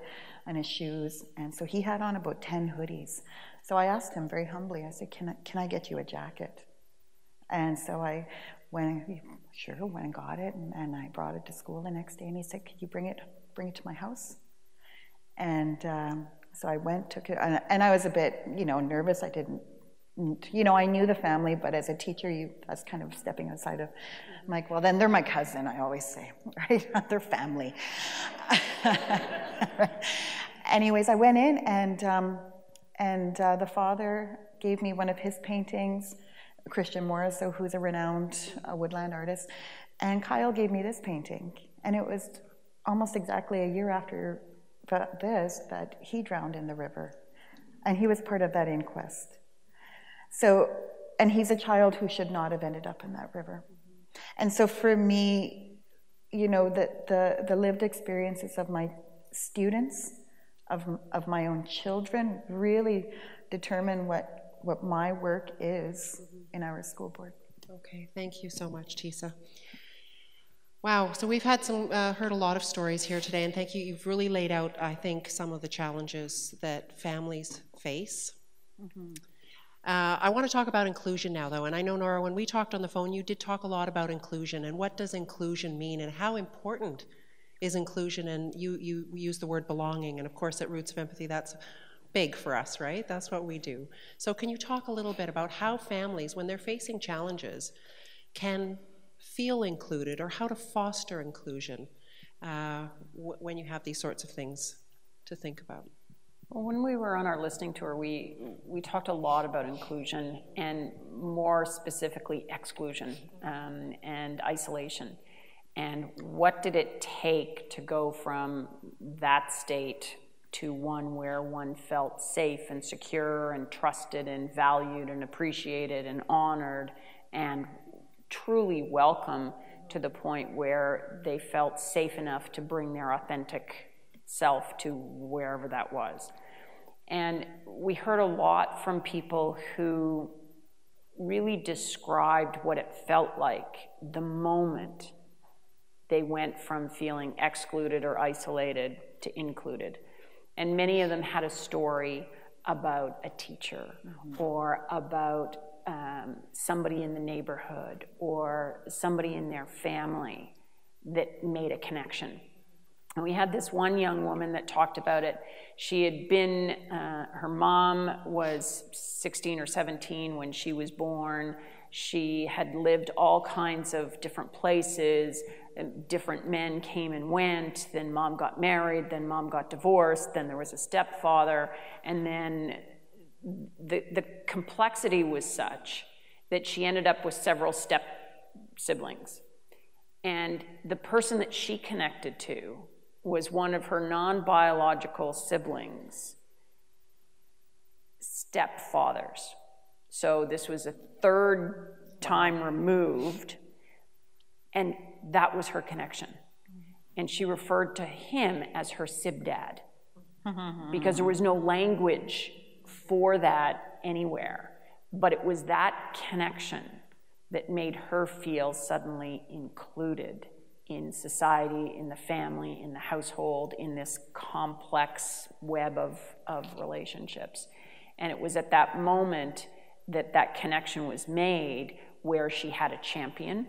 and his shoes. And so he had on about 10 hoodies. So I asked him very humbly, I said, can I get you a jacket? And so I went and got it, and I brought it to school the next day. And he said, could you bring it to my house? And so I went, took it, and I was a bit, nervous. I didn't, I knew the family, but as a teacher, that's kind of stepping outside of, I'm like, well, then they're my cousin, I always say, right? They're family. Anyways, I went in, and the father gave me one of his paintings, Christian Morrison, who's a renowned woodland artist, and Kyle gave me this painting. And it was almost exactly a year after this that he drowned in the river. And he was part of that inquest. So, and he's a child who should not have ended up in that river. And so for me, the lived experiences of my students, of my own children, really determine what my work is in our school board. Okay, thank you so much, Tisha. Wow, so we've had heard a lot of stories here today, and thank you, you've really laid out, I think, some of the challenges that families face. Mm-hmm. I want to talk about inclusion now, though, and I know, Nora, when we talked on the phone, you did talk a lot about inclusion, and what does inclusion mean, and how important is inclusion, and you use the word belonging, and of course at Roots of Empathy, that's big for us, right? That's what we do. So can you talk a little bit about how families, when they're facing challenges, can feel included, or how to foster inclusion when you have these sorts of things to think about? Well, when we were on our listening tour, we talked a lot about inclusion, and more specifically exclusion and isolation. And what did it take to go from that state to one where one felt safe and secure and trusted and valued and appreciated and honored and truly welcome, to the point where they felt safe enough to bring their authentic self to wherever that was. And we heard a lot from people who really described what it felt like the moment they went from feeling excluded or isolated to included. And many of them had a story about a teacher, mm-hmm. or about somebody in the neighborhood or somebody in their family that made a connection. And we had this one young woman that talked about it. She had been, her mom was 16 or 17 when she was born. She had lived all kinds of different places. Different men came and went, then mom got married, then mom got divorced, then there was a stepfather, and then the complexity was such that she ended up with several step siblings. And the person that she connected to was one of her non-biological siblings' stepfathers. So this was a third time removed, and that was her connection. And she referred to him as her sibdad because there was no language for that anywhere. But it was that connection that made her feel suddenly included in society, in the family, in the household, in this complex web of relationships. And it was at that moment that that connection was made, where she had a champion.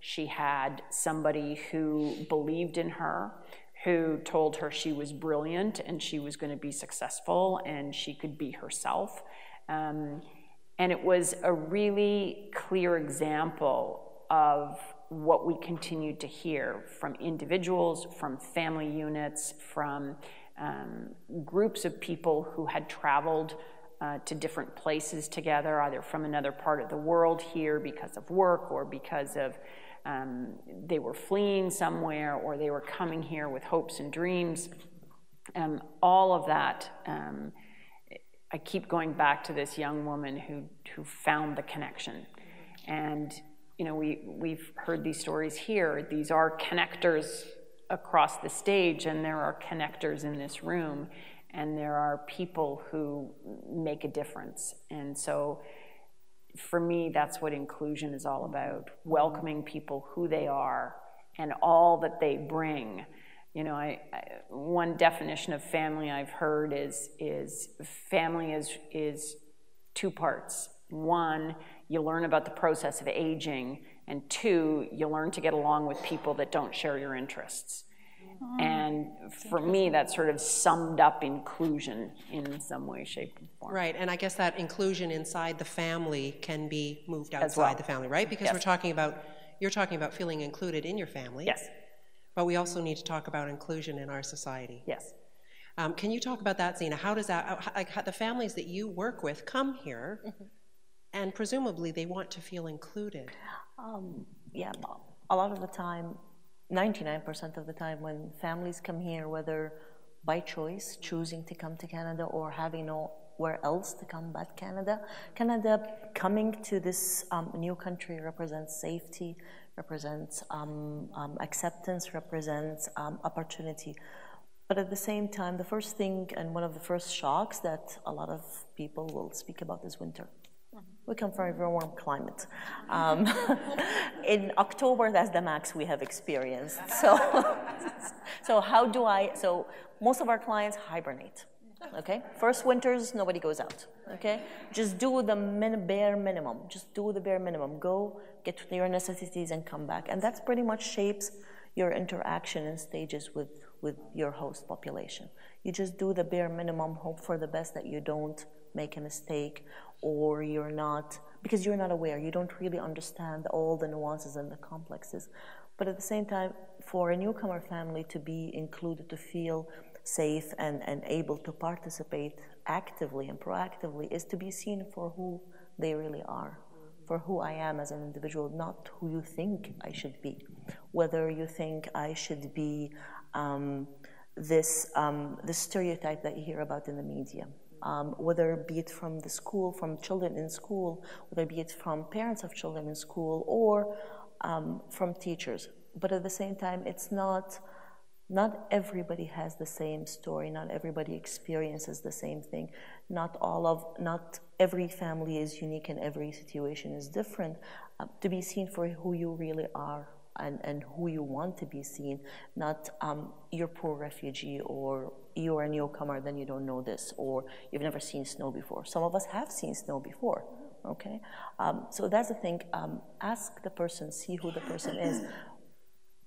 She had somebody who believed in her, who told her she was brilliant and she was going to be successful and she could be herself. And it was a really clear example of what we continued to hear from individuals, from family units, from groups of people who had traveled to different places together, either from another part of the world here because of work, or because of they were fleeing somewhere, or they were coming here with hopes and dreams. All of that, I keep going back to this young woman who found the connection. And we've heard these stories here. These are connectors across the stage, and there are connectors in this room, and there are people who make a difference. And so for me, that's what inclusion is all about, welcoming people who they are and all that they bring. You know, one definition of family I've heard is family is two parts. One, you learn about the process of aging, and two, you learn to get along with people that don't share your interests. And for me, that sort of summed up inclusion in some way, shape, and form. Right, and I guess that inclusion inside the family can be moved outside the family, right? Because we're talking about, you're talking about feeling included in your family. Yes. But we also need to talk about inclusion in our society. Yes. Can you talk about that, Zina? How does that, how the families that you work with come here, and presumably they want to feel included? Yeah, a lot of the time, 99% of the time when families come here, whether by choice, choosing to come to Canada or having nowhere else to come but Canada, coming to this new country represents safety, represents acceptance, represents opportunity. But at the same time, the first thing and one of the first shocks that a lot of people will speak about is winter. We come from a very warm climate. In October, that's the max we have experienced. So, how do I, most of our clients hibernate, okay? First winters, nobody goes out, okay? Just do the bare minimum, Go get your necessities and come back. And that's pretty much shapes your interaction in stages with your host population. You just do the bare minimum, hope for the best that you don't make a mistake, or you're not, because you're not aware, you don't really understand all the nuances and the complexes. But at the same time, for a newcomer family to be included, to feel safe and able to participate actively and proactively is to be seen for who they really are, for who I am as an individual, not who you think I should be. Whether you think I should be this stereotype that you hear about in the media. Whether be it from the school, from children in school, whether be it from parents of children in school, or from teachers. But at the same time, it's not everybody has the same story, not everybody experiences the same thing. Not every family is unique and every situation is different. To be seen for who you really are and who you want to be seen, not you're poor refugee, or you're a newcomer, then you don't know this, or you've never seen snow before. Some of us have seen snow before, okay? So that's the thing, ask the person, see who the person is,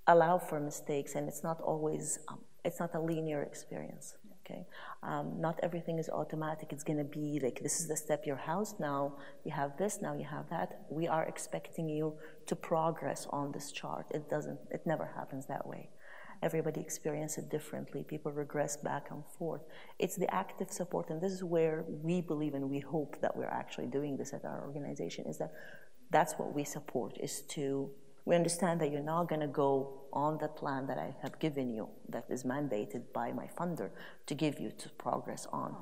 allow for mistakes, and it's not always, it's not a linear experience, okay? Not everything is automatic. It's gonna be like, this is the step, your house now, you have this, now you have that. We are expecting you to progress on this chart. It doesn't, it never happens that way. Everybody experiences it differently. People regress back and forth. It's the active support, and this is where we believe and we hope that we're actually doing this at our organization, is that that's what we support, is to, we understand that you're not gonna go on the plan that I have given you, that is mandated by my funder to give you to progress on.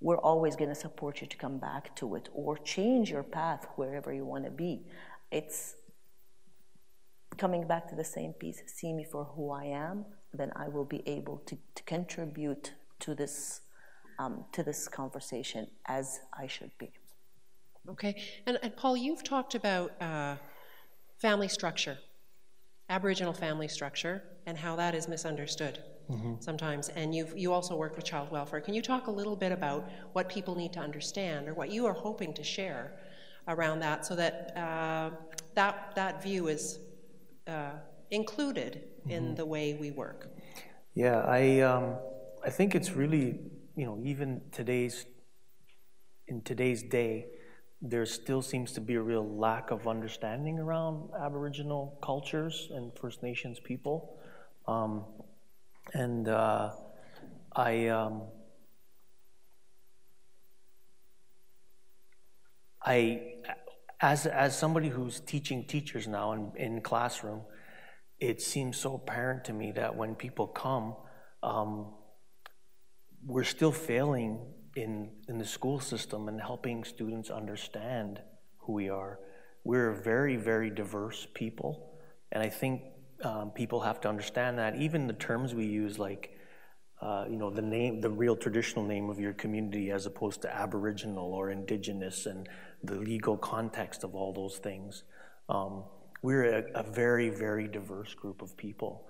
We're always gonna support you to come back to it or change your path wherever you wanna be. It's coming back to the same piece, see me for who I am, then I will be able to contribute to this conversation as I should be. Okay, and Paul, you've talked about family structure, Aboriginal family structure, and how that is misunderstood sometimes, and you also work with child welfare. Can you talk a little bit about what people need to understand or what you are hoping to share around that, so that that view is included in the way we work? Yeah, I think it's really, you know, even in today's day, there still seems to be a real lack of understanding around Aboriginal cultures and First Nations people. As somebody who's teaching teachers now in classroom, it seems so apparent to me that when people come, we're still failing in the school system and helping students understand who we are. We're a very, very diverse people, and I think people have to understand that. Even the terms we use, like you know, the name, the real traditional name of your community, as opposed to Aboriginal or Indigenous, and the legal context of all those things. We're a very, very diverse group of people.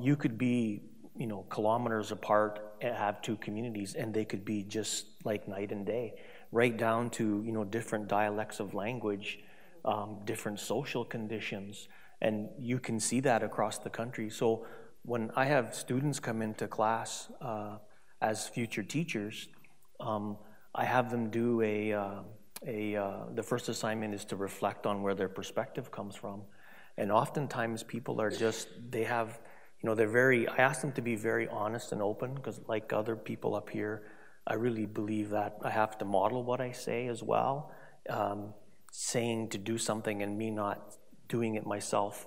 You could be, you know, kilometers apart and have two communities, and they could be just like night and day, right down to, you know, different dialects of language, different social conditions, and you can see that across the country. So when I have students come into class as future teachers, I have them do the first assignment is to reflect on where their perspective comes from. And oftentimes people are just, they have, you know, they're very, I ask them to be very honest and open, because like other people up here, I really believe that I have to model what I say as well. Saying to do something and me not doing it myself,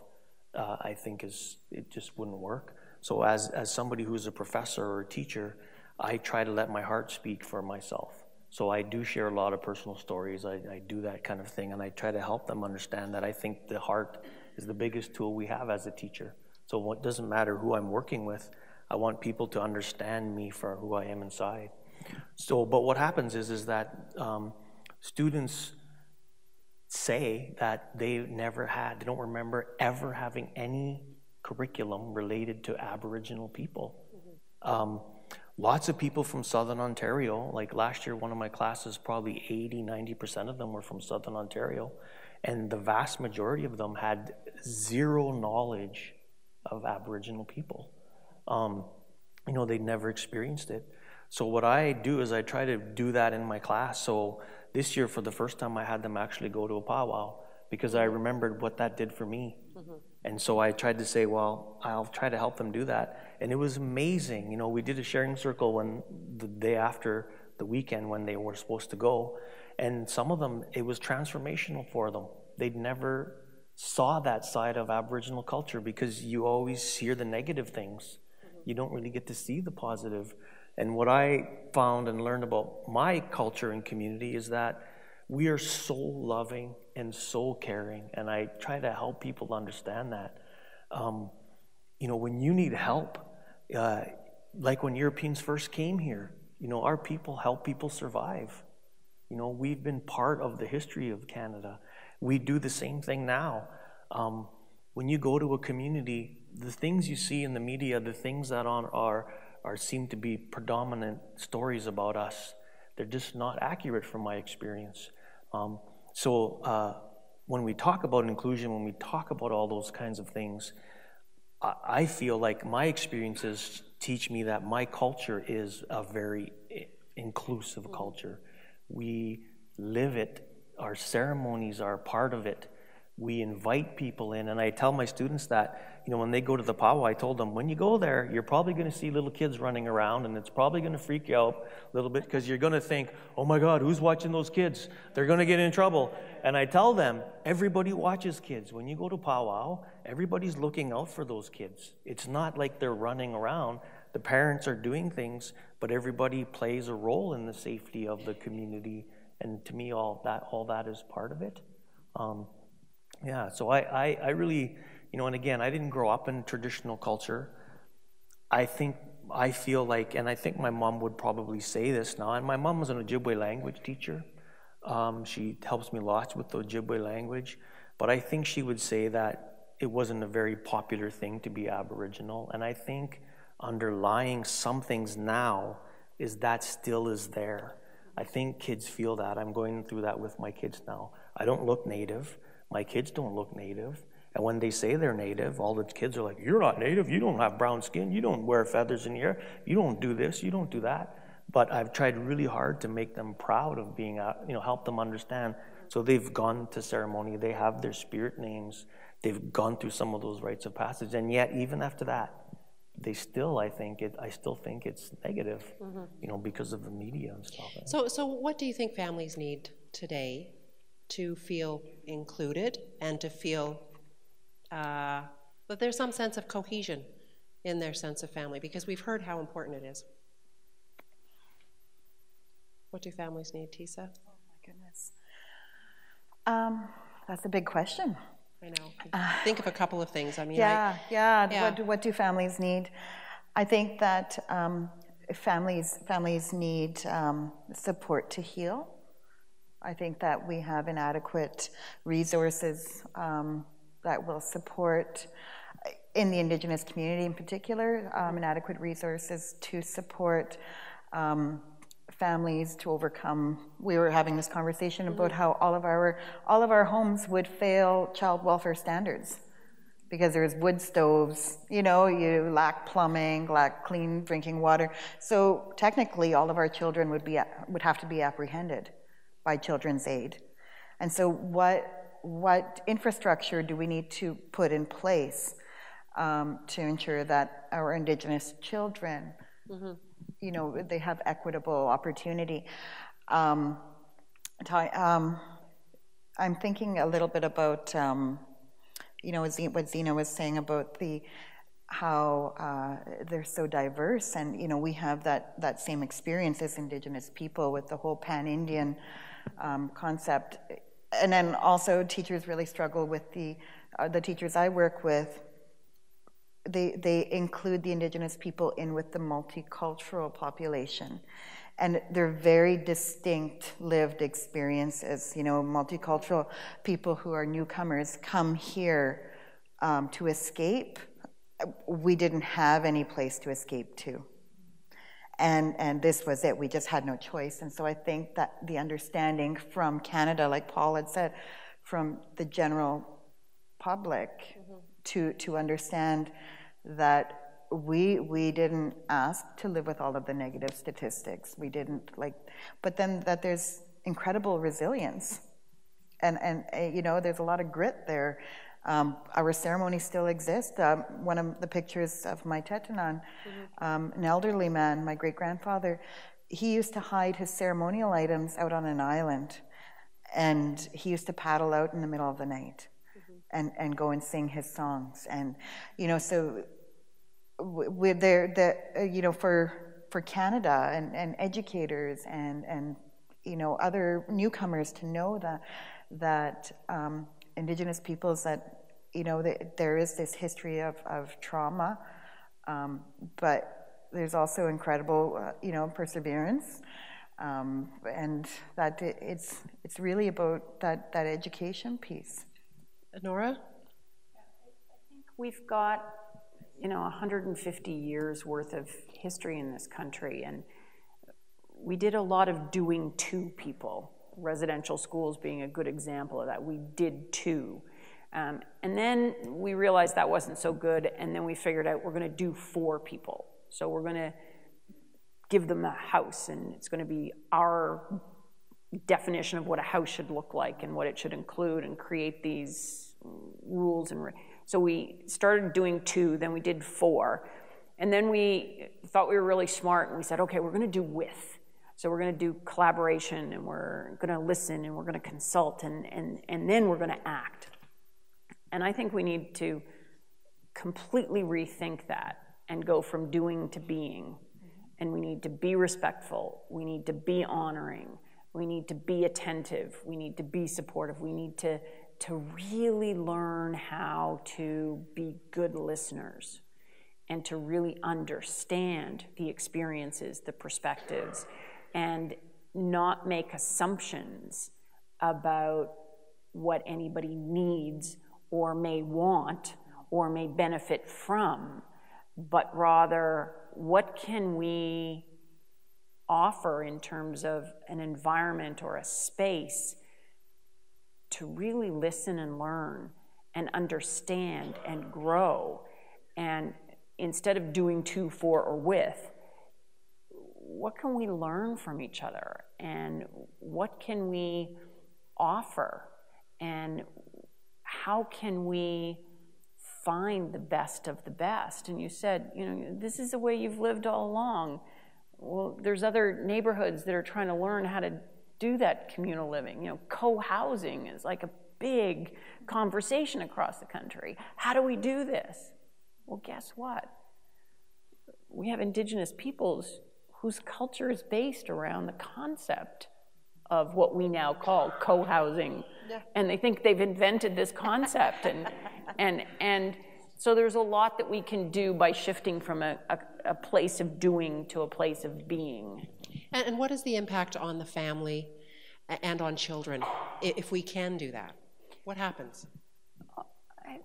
I think it just wouldn't work. So as somebody who's a professor or a teacher, I try to let my heart speak for myself. So I do share a lot of personal stories. I do that kind of thing, and I try to help them understand that I think the heart is the biggest tool we have as a teacher. So it doesn't matter who I'm working with, I want people to understand me for who I am inside. So, but what happens is that students say that they don't remember ever having any curriculum related to Aboriginal people. Mm-hmm. Lots of people from Southern Ontario, like last year, one of my classes, probably 80–90% of them were from Southern Ontario, and the vast majority of them had zero knowledge of Aboriginal people. You know, they'd never experienced it. So what I do is I try to do that in my class. So this year, for the first time, I had them actually go to a powwow, because I remembered what that did for me. Mm-hmm. And so I tried to say, well, I'll try to help them do that. And it was amazing. You know, we did a sharing circle the day after the weekend when they were supposed to go. And some of them, it was transformational for them. They'd never saw that side of Aboriginal culture, because you always hear the negative things. Mm-hmm. You don't really get to see the positive. And what I found and learned about my culture and community is that we are so loving and so caring, and I try to help people understand that. You know, when you need help, like when Europeans first came here, you know, our people help people survive. You know, we've been part of the history of Canada. We do the same thing now. When you go to a community, the things you see in the media, the things that seem to be predominant stories about us, they're just not accurate from my experience. When we talk about inclusion, when we talk about all those kinds of things, I feel like my experiences teach me that my culture is a very inclusive culture. We live it, our ceremonies are part of it. We invite people in, and I tell my students that, you know, when they go to the powwow, I told them, when you go there, you're probably gonna see little kids running around, and it's probably gonna freak you out a little bit, because you're gonna think, oh my God, who's watching those kids? They're gonna get in trouble. And I tell them, everybody watches kids. When you go to powwow, everybody's looking out for those kids. It's not like they're running around. The parents are doing things, but everybody plays a role in the safety of the community. And to me, all that is part of it. Yeah, so I really, you know, and again, I didn't grow up in traditional culture. I feel like, and I think my mom would probably say this now, and my mom was an Ojibwe language teacher. She helps me lots with the Ojibwe language, but I think she would say that it wasn't a very popular thing to be Aboriginal, and I think underlying some things now is that still is there. I think kids feel that. I'm going through that with my kids now. I don't look Native. My kids don't look Native. And when they say they're Native, all the kids are like, you're not Native, you don't have brown skin, you don't wear feathers in your hair, you don't do this, you don't do that. But I've tried really hard to make them proud of being, you know, help them understand. So they've gone to ceremony, they have their spirit names, they've gone through some of those rites of passage, and yet even after that, they still, I still think it's negative, mm-hmm. you know, because of the media and stuff. So what do you think families need today to feel included and to feel that there's some sense of cohesion in their sense of family, because we've heard how important it is? What do families need, Tisha? Oh my goodness. That's a big question. I know. Think of a couple of things. I mean, yeah. What do families need? I think that families need support to heal. I think that we have inadequate resources that will support, in the Indigenous community in particular, inadequate resources to support families to overcome. We were having this conversation about how all of our homes would fail child welfare standards because there's wood stoves, you know, you lack plumbing, lack clean drinking water. So technically all of our children would have to be apprehended by Children's Aid. And so what infrastructure do we need to put in place to ensure that our Indigenous children, you know, they have equitable opportunity? I'm thinking a little bit about, you know, what Zina was saying about how they're so diverse, and you know, we have that same experience as Indigenous people with the whole pan-Indian concept. And then also teachers really struggle with the teachers I work with, they include the Indigenous people in with the multicultural population. And they're very distinct lived experiences. You know, multicultural people who are newcomers come here to escape. We didn't have any place to escape to. And this was it, we just had no choice. And so I think that the understanding from Canada, like Paul had said, from the general public, to understand that we didn't ask to live with all of the negative statistics. We didn't, like, but then that there's incredible resilience. And you know, there's a lot of grit there. Our ceremonies still exist. One of the pictures of my Tetanan, an elderly man, my great-grandfather, he used to hide his ceremonial items out on an island, and he used to paddle out in the middle of the night and go and sing his songs. And, you know, so we're there, you know, for Canada and educators and, you know, other newcomers to know that Indigenous peoples, that, you know, there is this history of trauma, but there's also incredible, you know, perseverance, and that it's really about that education piece. Nora? I think we've got, you know, 150 years worth of history in this country, and we did a lot of doing to people. Residential schools being a good example of that. We did too. And then we realized that wasn't so good, and then we figured out we're gonna do for people. So we're gonna give them a house, and it's gonna be our definition of what a house should look like and what it should include, and create these rules. And so we started doing two, then we did four. And then we thought we were really smart, and we said, okay, we're gonna do with. So we're gonna do collaboration, and we're gonna listen, and we're gonna consult, and then we're gonna act. And I think we need to completely rethink that and go from doing to being. And we need to be respectful. We need to be honoring. We need to be attentive. We need to be supportive. We need to really learn how to be good listeners and to really understand the experiences, the perspectives, and not make assumptions about what anybody needs or may want or may benefit from, but rather what can we offer in terms of an environment or a space to really listen and learn and understand and grow. And instead of doing to, for, or with, what can we learn from each other, and what can we offer, and how can we find the best of the best? And you said, you know, this is the way you've lived all along. Well, there's other neighborhoods that are trying to learn how to do that communal living. You know, co-housing is like a big conversation across the country. How do we do this? Well, guess what? We have Indigenous peoples whose culture is based around the concept of what we now call co-housing. Yeah. And they think they've invented this concept. And so there's a lot that we can do by shifting from a place of doing to a place of being. And what is the impact on the family and on children, if we can do that? What happens?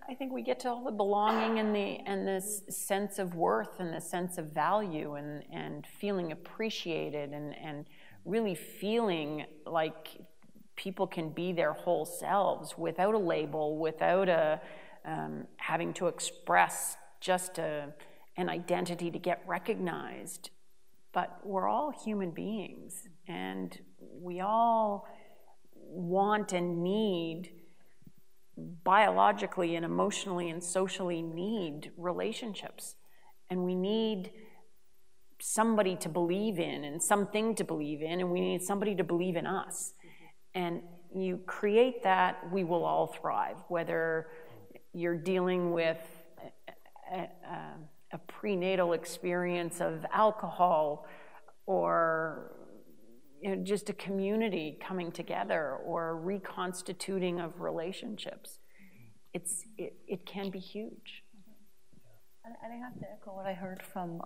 I think we get to all the belonging and this sense of worth and the sense of value and feeling appreciated and really feeling like people can be their whole selves without a label, without a having to express just an identity to get recognized. But we're all human beings, and we all want and need, biologically and emotionally and socially, need relationships. And we need somebody to believe in and something to believe in, and we need somebody to believe in us. And you create that, we will all thrive, whether you're dealing with a prenatal experience of alcohol, or just a community coming together, or reconstituting of relationships. It can be huge. And I have to echo what I heard from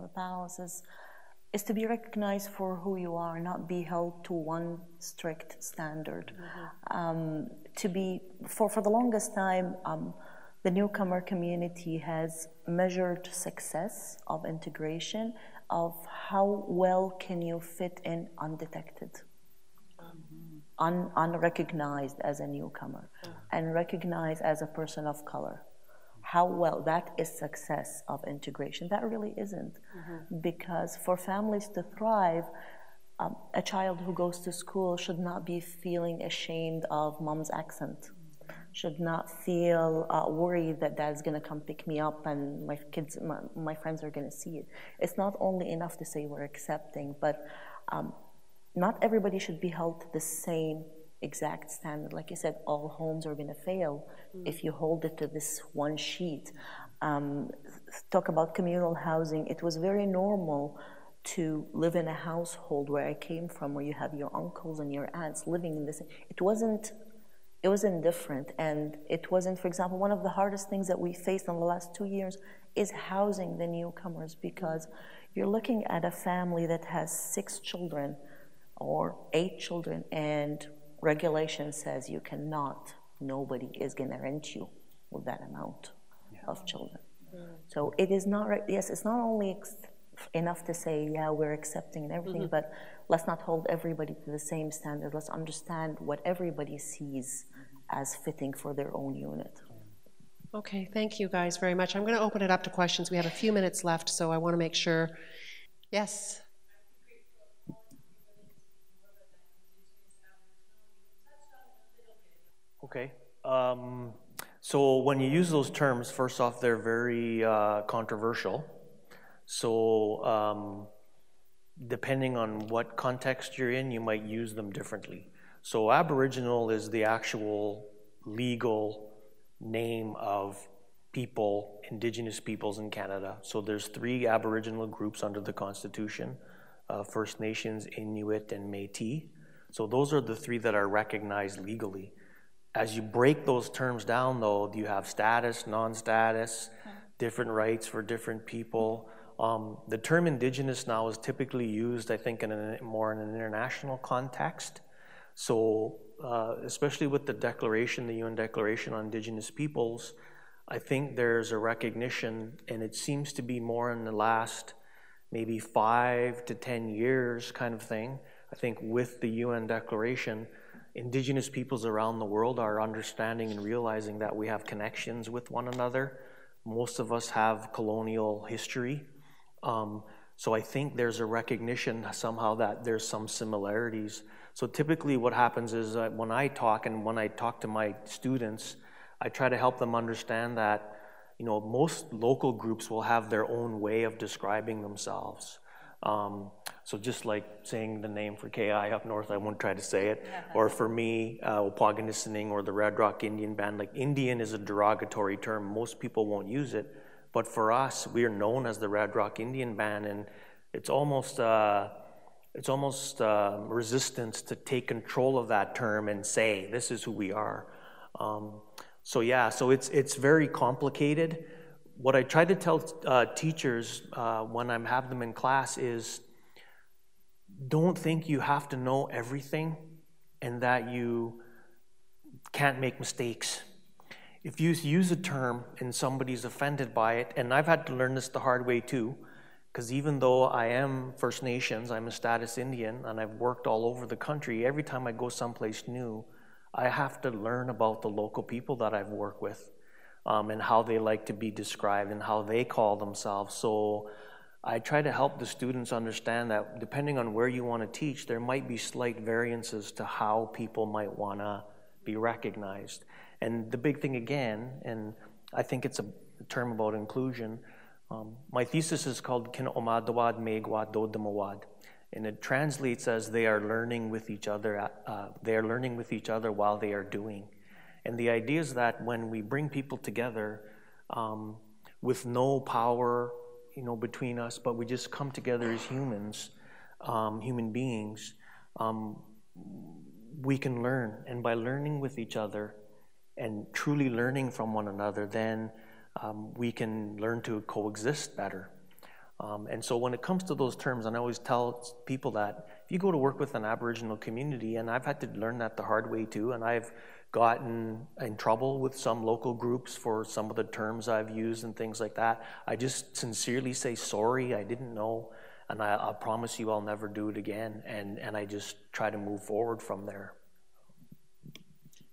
the panelists is to be recognized for who you are, not be held to one strict standard. Mm-hmm. For the longest time, the newcomer community has measured success of integration of how well can you fit in undetected, mm-hmm. unrecognized as a newcomer, mm-hmm. and recognized as a person of color. How well, that is success of integration. That really isn't. Mm-hmm. Because for families to thrive, a child who goes to school should not be feeling ashamed of mom's accent, should not feel worried that dad's gonna come pick me up and my friends are gonna see it. It's not only enough to say we're accepting, but not everybody should be held to the same exact standard. Like you said, all homes are gonna fail if you hold it to this one sheet. Talk about communal housing. It was very normal to live in a household where I came from, where you have your uncles and your aunts living in this. It wasn't different, and it wasn't, for example, one of the hardest things that we faced in the last 2 years is housing the newcomers, because you're looking at a family that has 6 children or 8 children, and regulation says you cannot, nobody is gonna rent you with that amount of children. Yeah. So it is not, yes, it's not only enough to say, yeah, we're accepting and everything, mm-hmm. but let's not hold everybody to the same standard. Let's understand what everybody sees as fitting for their own unit. Okay, thank you guys very much. I'm going to open it up to questions. We have a few minutes left, so I want to make sure. Yes. Okay. So when you use those terms, first off, they're very controversial. So depending on what context you're in, you might use them differently. So Aboriginal is the actual legal name of people, Indigenous peoples in Canada. So there's 3 Aboriginal groups under the Constitution, First Nations, Inuit, and Métis. So those are the 3 that are recognized legally. As you break those terms down though, you have status, non-status, different rights for different people. The term Indigenous now is typically used, I think, more in an international context. So especially with the declaration, the UN Declaration on Indigenous Peoples, I think there's a recognition, and it seems to be more in the last maybe 5 to 10 years kind of thing. I think with the UN Declaration, Indigenous peoples around the world are understanding and realizing that we have connections with one another. Most of us have colonial history. So I think there's a recognition somehow that there's some similarities. So typically what happens is that when I talk and when I talk to my students, I try to help them understand that, you know, most local groups will have their own way of describing themselves. So just like saying the name for KI up north, I won't try to say it. Or for me, Opaganissining or the Red Rock Indian Band, like Indian is a derogatory term. Most people won't use it. But for us, we are known as the Red Rock Indian Band, and it's almost resistance to take control of that term and say, this is who we are. So yeah, so it's very complicated. What I try to tell teachers when I have them in class is don't think you have to know everything and that you can't make mistakes. If you use a term and somebody's offended by it, and I've had to learn this the hard way too, because even though I am First Nations, I'm a status Indian, and I've worked all over the country, every time I go someplace new, I have to learn about the local people that I've worked with and how they like to be described and how they call themselves. So I try to help the students understand that depending on where you want to teach, there might be slight variances to how people might want to be recognized. And the big thing again, and I think it's a term about inclusion, my thesis is called Kin Omadawad Megwa Dodamawad, and it translates as they are learning with each other, while they are doing. And the idea is that when we bring people together with no power, between us, but we just come together as humans, human beings, we can learn. And by learning with each other and truly learning from one another, then we can learn to coexist better. And so when it comes to those terms, and I always tell people that if you go to work with an Aboriginal community, and I've had to learn that the hard way too, and I've gotten in trouble with some local groups for some of the terms I've used and things like that, I just sincerely say, sorry, I didn't know, and I promise you I'll never do it again. And I just try to move forward from there.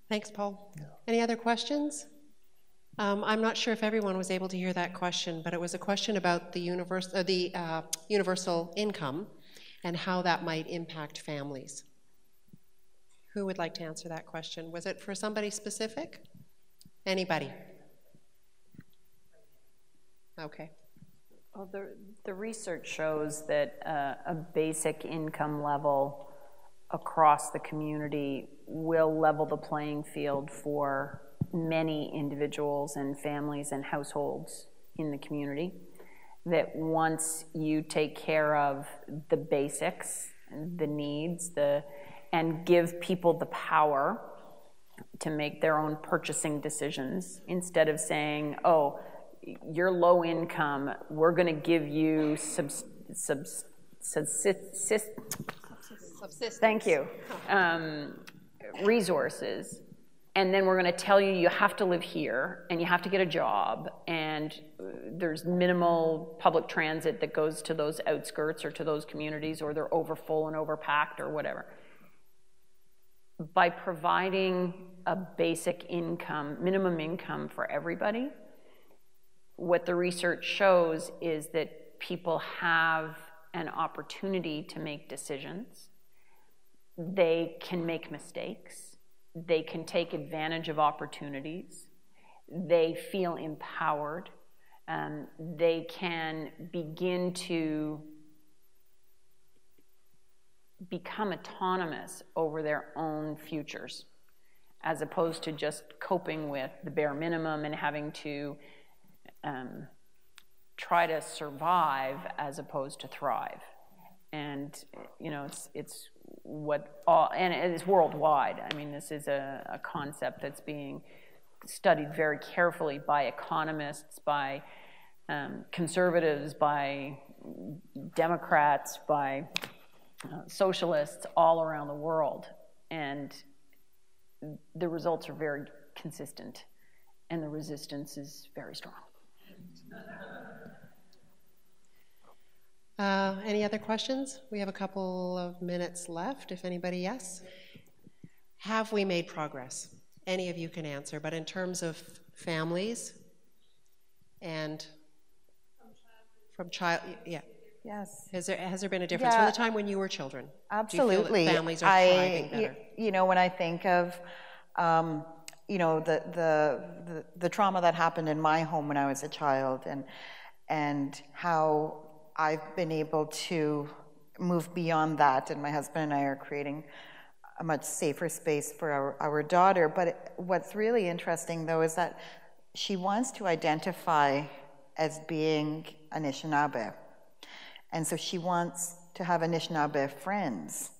Thanks, Paul. Yeah. Any other questions? I'm not sure if everyone was able to hear that question, but it was a question about the universal income and how that might impact families. Who would like to answer that question? Was it for somebody specific? Anybody? Okay. Well, the research shows that a basic income level across the community will level the playing field for many individuals and families and households in the community. That once you take care of the basics, the needs, and give people the power to make their own purchasing decisions, instead of saying, oh, you're low income, we're gonna give you subsistence. Thank you, resources. And then we're gonna tell you, you have to live here and you have to get a job and there's minimal public transit that goes to those outskirts or to those communities, or they're overfull and overpacked or whatever. By providing a basic income, minimum income for everybody, what the research shows is that people have an opportunity to make decisions. They can make mistakes. They can take advantage of opportunities. They feel empowered. They can begin to become autonomous over their own futures, as opposed to just coping with the bare minimum and having to try to survive as opposed to thrive. And it's what all, and it is worldwide. I mean, this is a concept that's being studied very carefully by economists, by conservatives, by Democrats, by socialists all around the world, and the results are very consistent, and the resistance is very strong. Any other questions? We have a couple of minutes left, if anybody, yes? Have we made progress? Any of you can answer, but in terms of families and from child, yeah. Yes. Has there been a difference from the time when you were children? Absolutely. Do you feel that families are thriving better? When I think of, the trauma that happened in my home when I was a child, and how I've been able to move beyond that, and my husband and I are creating a much safer space for our daughter. But what's really interesting, though, is that she wants to identify as being Anishinaabe. And so she wants to have Anishinaabe friends,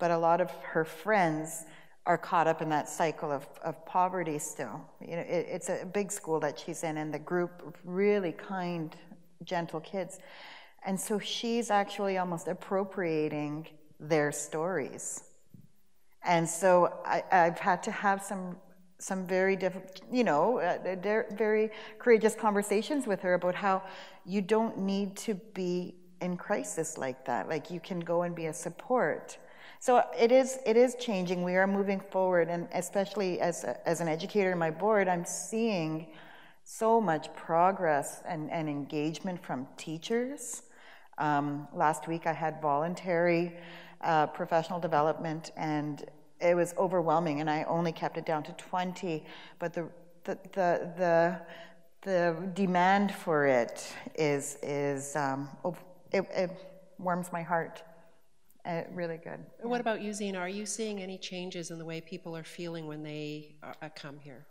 but a lot of her friends are caught up in that cycle of poverty still. It's a big school that she's in, and the group, really kind, gentle kids. And so she's actually almost appropriating their stories. And so I've had to have some very different, you know, very courageous conversations with her about how you don't need to be in crisis like that. Like, you can go and be a support. So it is changing. We are moving forward, and especially as an educator in my board, I'm seeing so much progress and engagement from teachers. Last week I had voluntary professional development, and it was overwhelming, and I only kept it down to 20, but the demand for it it warms my heart. Really good. Yeah. What about you, Zina? Are you seeing any changes in the way people are feeling when they come here?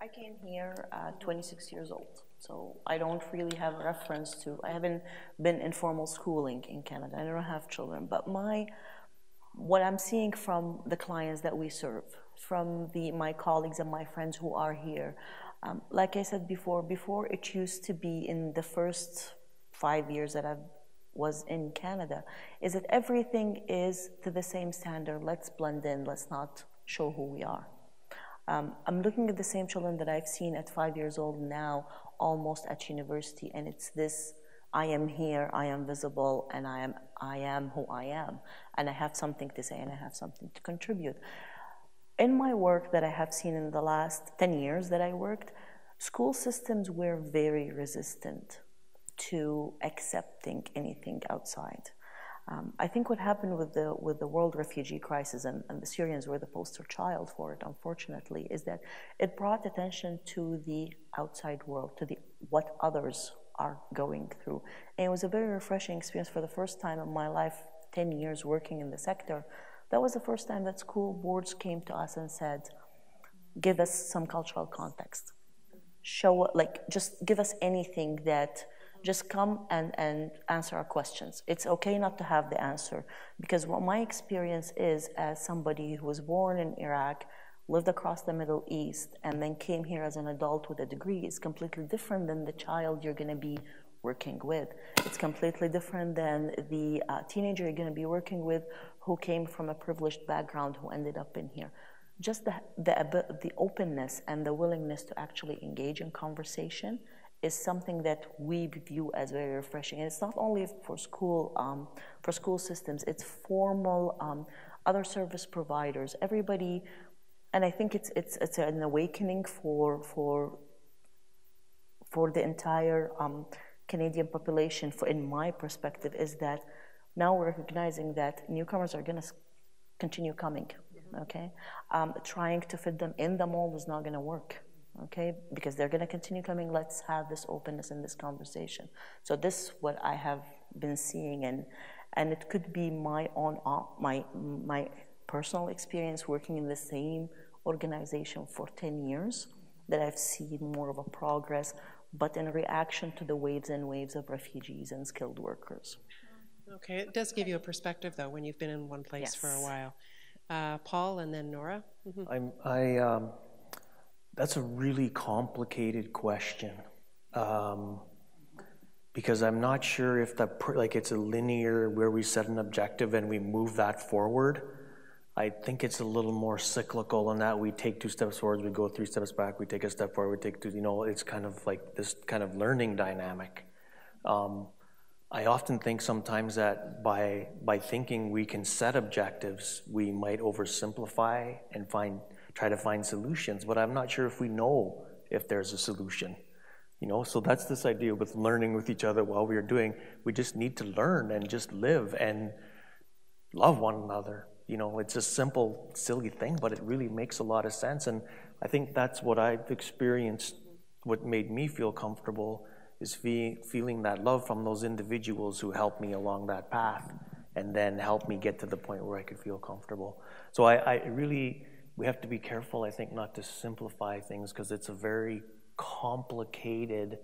I came here at 26 years old, so I don't really have a reference to, I haven't been in formal schooling in Canada. I don't have children, but what I'm seeing from the clients that we serve, from my colleagues and my friends who are here, like I said before it used to be in the first 5 years that I was in Canada, is that everything is to the same standard. Let's blend in, let's not show who we are. I'm looking at the same children that I've seen at 5 years old now, almost at university, and it's this, I am here, I am visible, and I am who I am, and I have something to say, and I have something to contribute. In my work that I have seen in the last 10 years that I worked, school systems were very resistant to accepting anything outside. I think what happened with the world refugee crisis, and the Syrians were the poster child for it, unfortunately, is that it brought attention to the outside world, to what others are going through. And it was a very refreshing experience. For the first time in my life, 10 years working in the sector, that was the first time that school boards came to us and said, give us some cultural context. Show, like, just give us anything that, just come and answer our questions. It's okay not to have the answer, because what my experience is as somebody who was born in Iraq, lived across the Middle East, and then came here as an adult with a degree is completely different than the child you're gonna be working with. It's completely different than the teenager you're gonna be working with who came from a privileged background who ended up in here. Just the openness and the willingness to actually engage in conversation is something that we view as very refreshing. And it's not only for school systems, it's formal, other service providers, everybody. And I think it's an awakening for the entire Canadian population, in my perspective, is that now we're recognizing that newcomers are gonna continue coming, okay? Trying to fit them in the mold is not gonna work. Okay, because they're gonna continue coming. Let's have this openness in this conversation. So this is what I have been seeing, and it could be my own, my personal experience working in the same organization for 10 years that I've seen more of a progress, but in reaction to the waves and waves of refugees and skilled workers. Okay, it does give you a perspective though when you've been in one place, yes, for a while. Paul and then Nora. Mm-hmm. That's a really complicated question, because I'm not sure if it's a linear where we set an objective and we move that forward. I think it's a little more cyclical in that we take two steps forward, we go three steps back, we take a step forward, we take two, you know, it's kind of like this kind of learning dynamic. I often think sometimes that by thinking we can set objectives, we might oversimplify and try to find solutions, but I'm not sure if we know if there's a solution, you know? So that's this idea with learning with each other while we just need to learn and just live and love one another. You know, it's a simple, silly thing, but it really makes a lot of sense. And I think that's what I've experienced, what made me feel comfortable is feeling that love from those individuals who helped me along that path and then helped me get to the point where I could feel comfortable. So we have to be careful, I think, not to simplify things, because it's a very complicated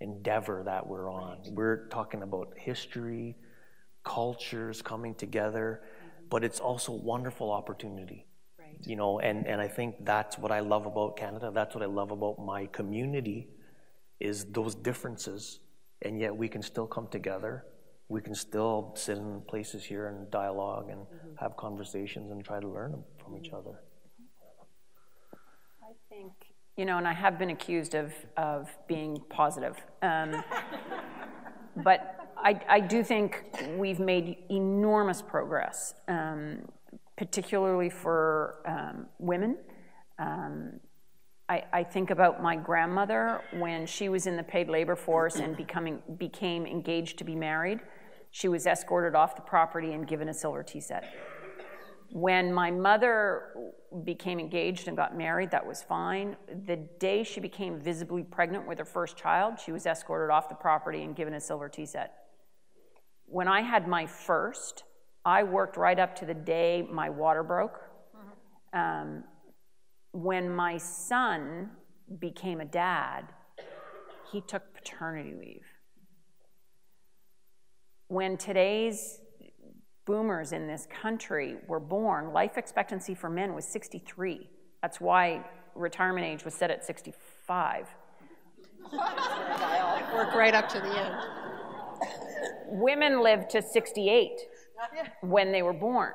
endeavor that we're on. Right. We're talking about history, cultures coming together, but it's also a wonderful opportunity. Right. You know, and I think that's what I love about Canada. That's what I love about my community, is those differences and yet we can still come together. We can still sit in places here and dialogue and have conversations and try to learn from each other. I think, you know, and I have been accused of being positive. But I do think we've made enormous progress, particularly for women. I think about my grandmother when she was in the paid labor force and became engaged to be married. She was escorted off the property and given a silver tea set. When my mother became engaged and got married, that was fine. The day she became visibly pregnant with her first child, she was escorted off the property and given a silver tea set. When I had my first, I worked right up to the day my water broke. When my son became a dad, he took paternity leave. When today's boomers in this country were born, life expectancy for men was 63. That's why retirement age was set at 65. Work right up to the end. Women lived to 68 when they were born.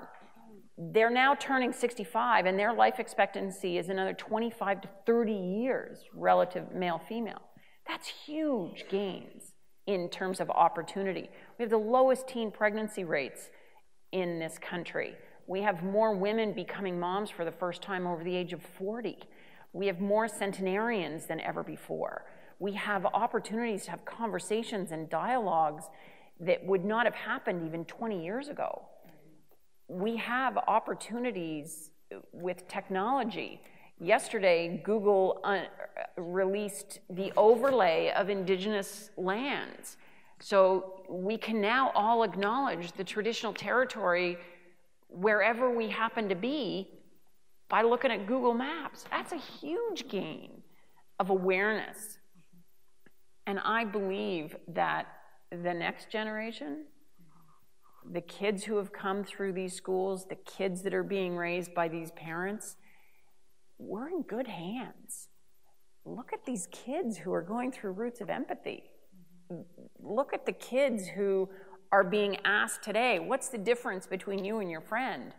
They're now turning 65, and their life expectancy is another 25 to 30 years relative male-female. That's huge gains in terms of opportunity. We have the lowest teen pregnancy rates in this country. We have more women becoming moms for the first time over the age of 40. We have more centenarians than ever before. We have opportunities to have conversations and dialogues that would not have happened even 20 years ago. We have opportunities with technology. Yesterday, Google released the overlay of Indigenous lands. So we can now all acknowledge the traditional territory wherever we happen to be by looking at Google Maps. That's a huge gain of awareness. And I believe that the next generation, the kids who have come through these schools, the kids that are being raised by these parents, we're in good hands. Look at these kids who are going through Roots of Empathy. Look at the kids who are being asked today, what's the difference between you and your friend?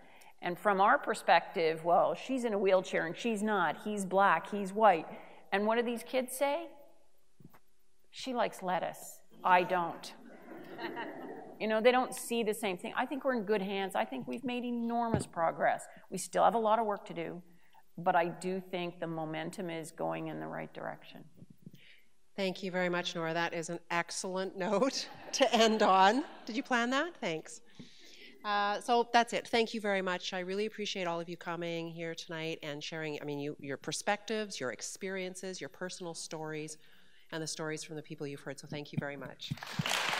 And from our perspective, well, she's in a wheelchair and she's not, he's black, he's white. And what do these kids say? She likes lettuce, I don't. You know, they don't see the same thing. I think we're in good hands. I think we've made enormous progress. We still have a lot of work to do, but I do think the momentum is going in the right direction. Thank you very much, Nora. That is an excellent note to end on. Did you plan that? Thanks. So that's it. Thank you very much. I really appreciate all of you coming here tonight and sharing, I mean, your perspectives, your experiences, your personal stories, and the stories from the people you've heard. So thank you very much.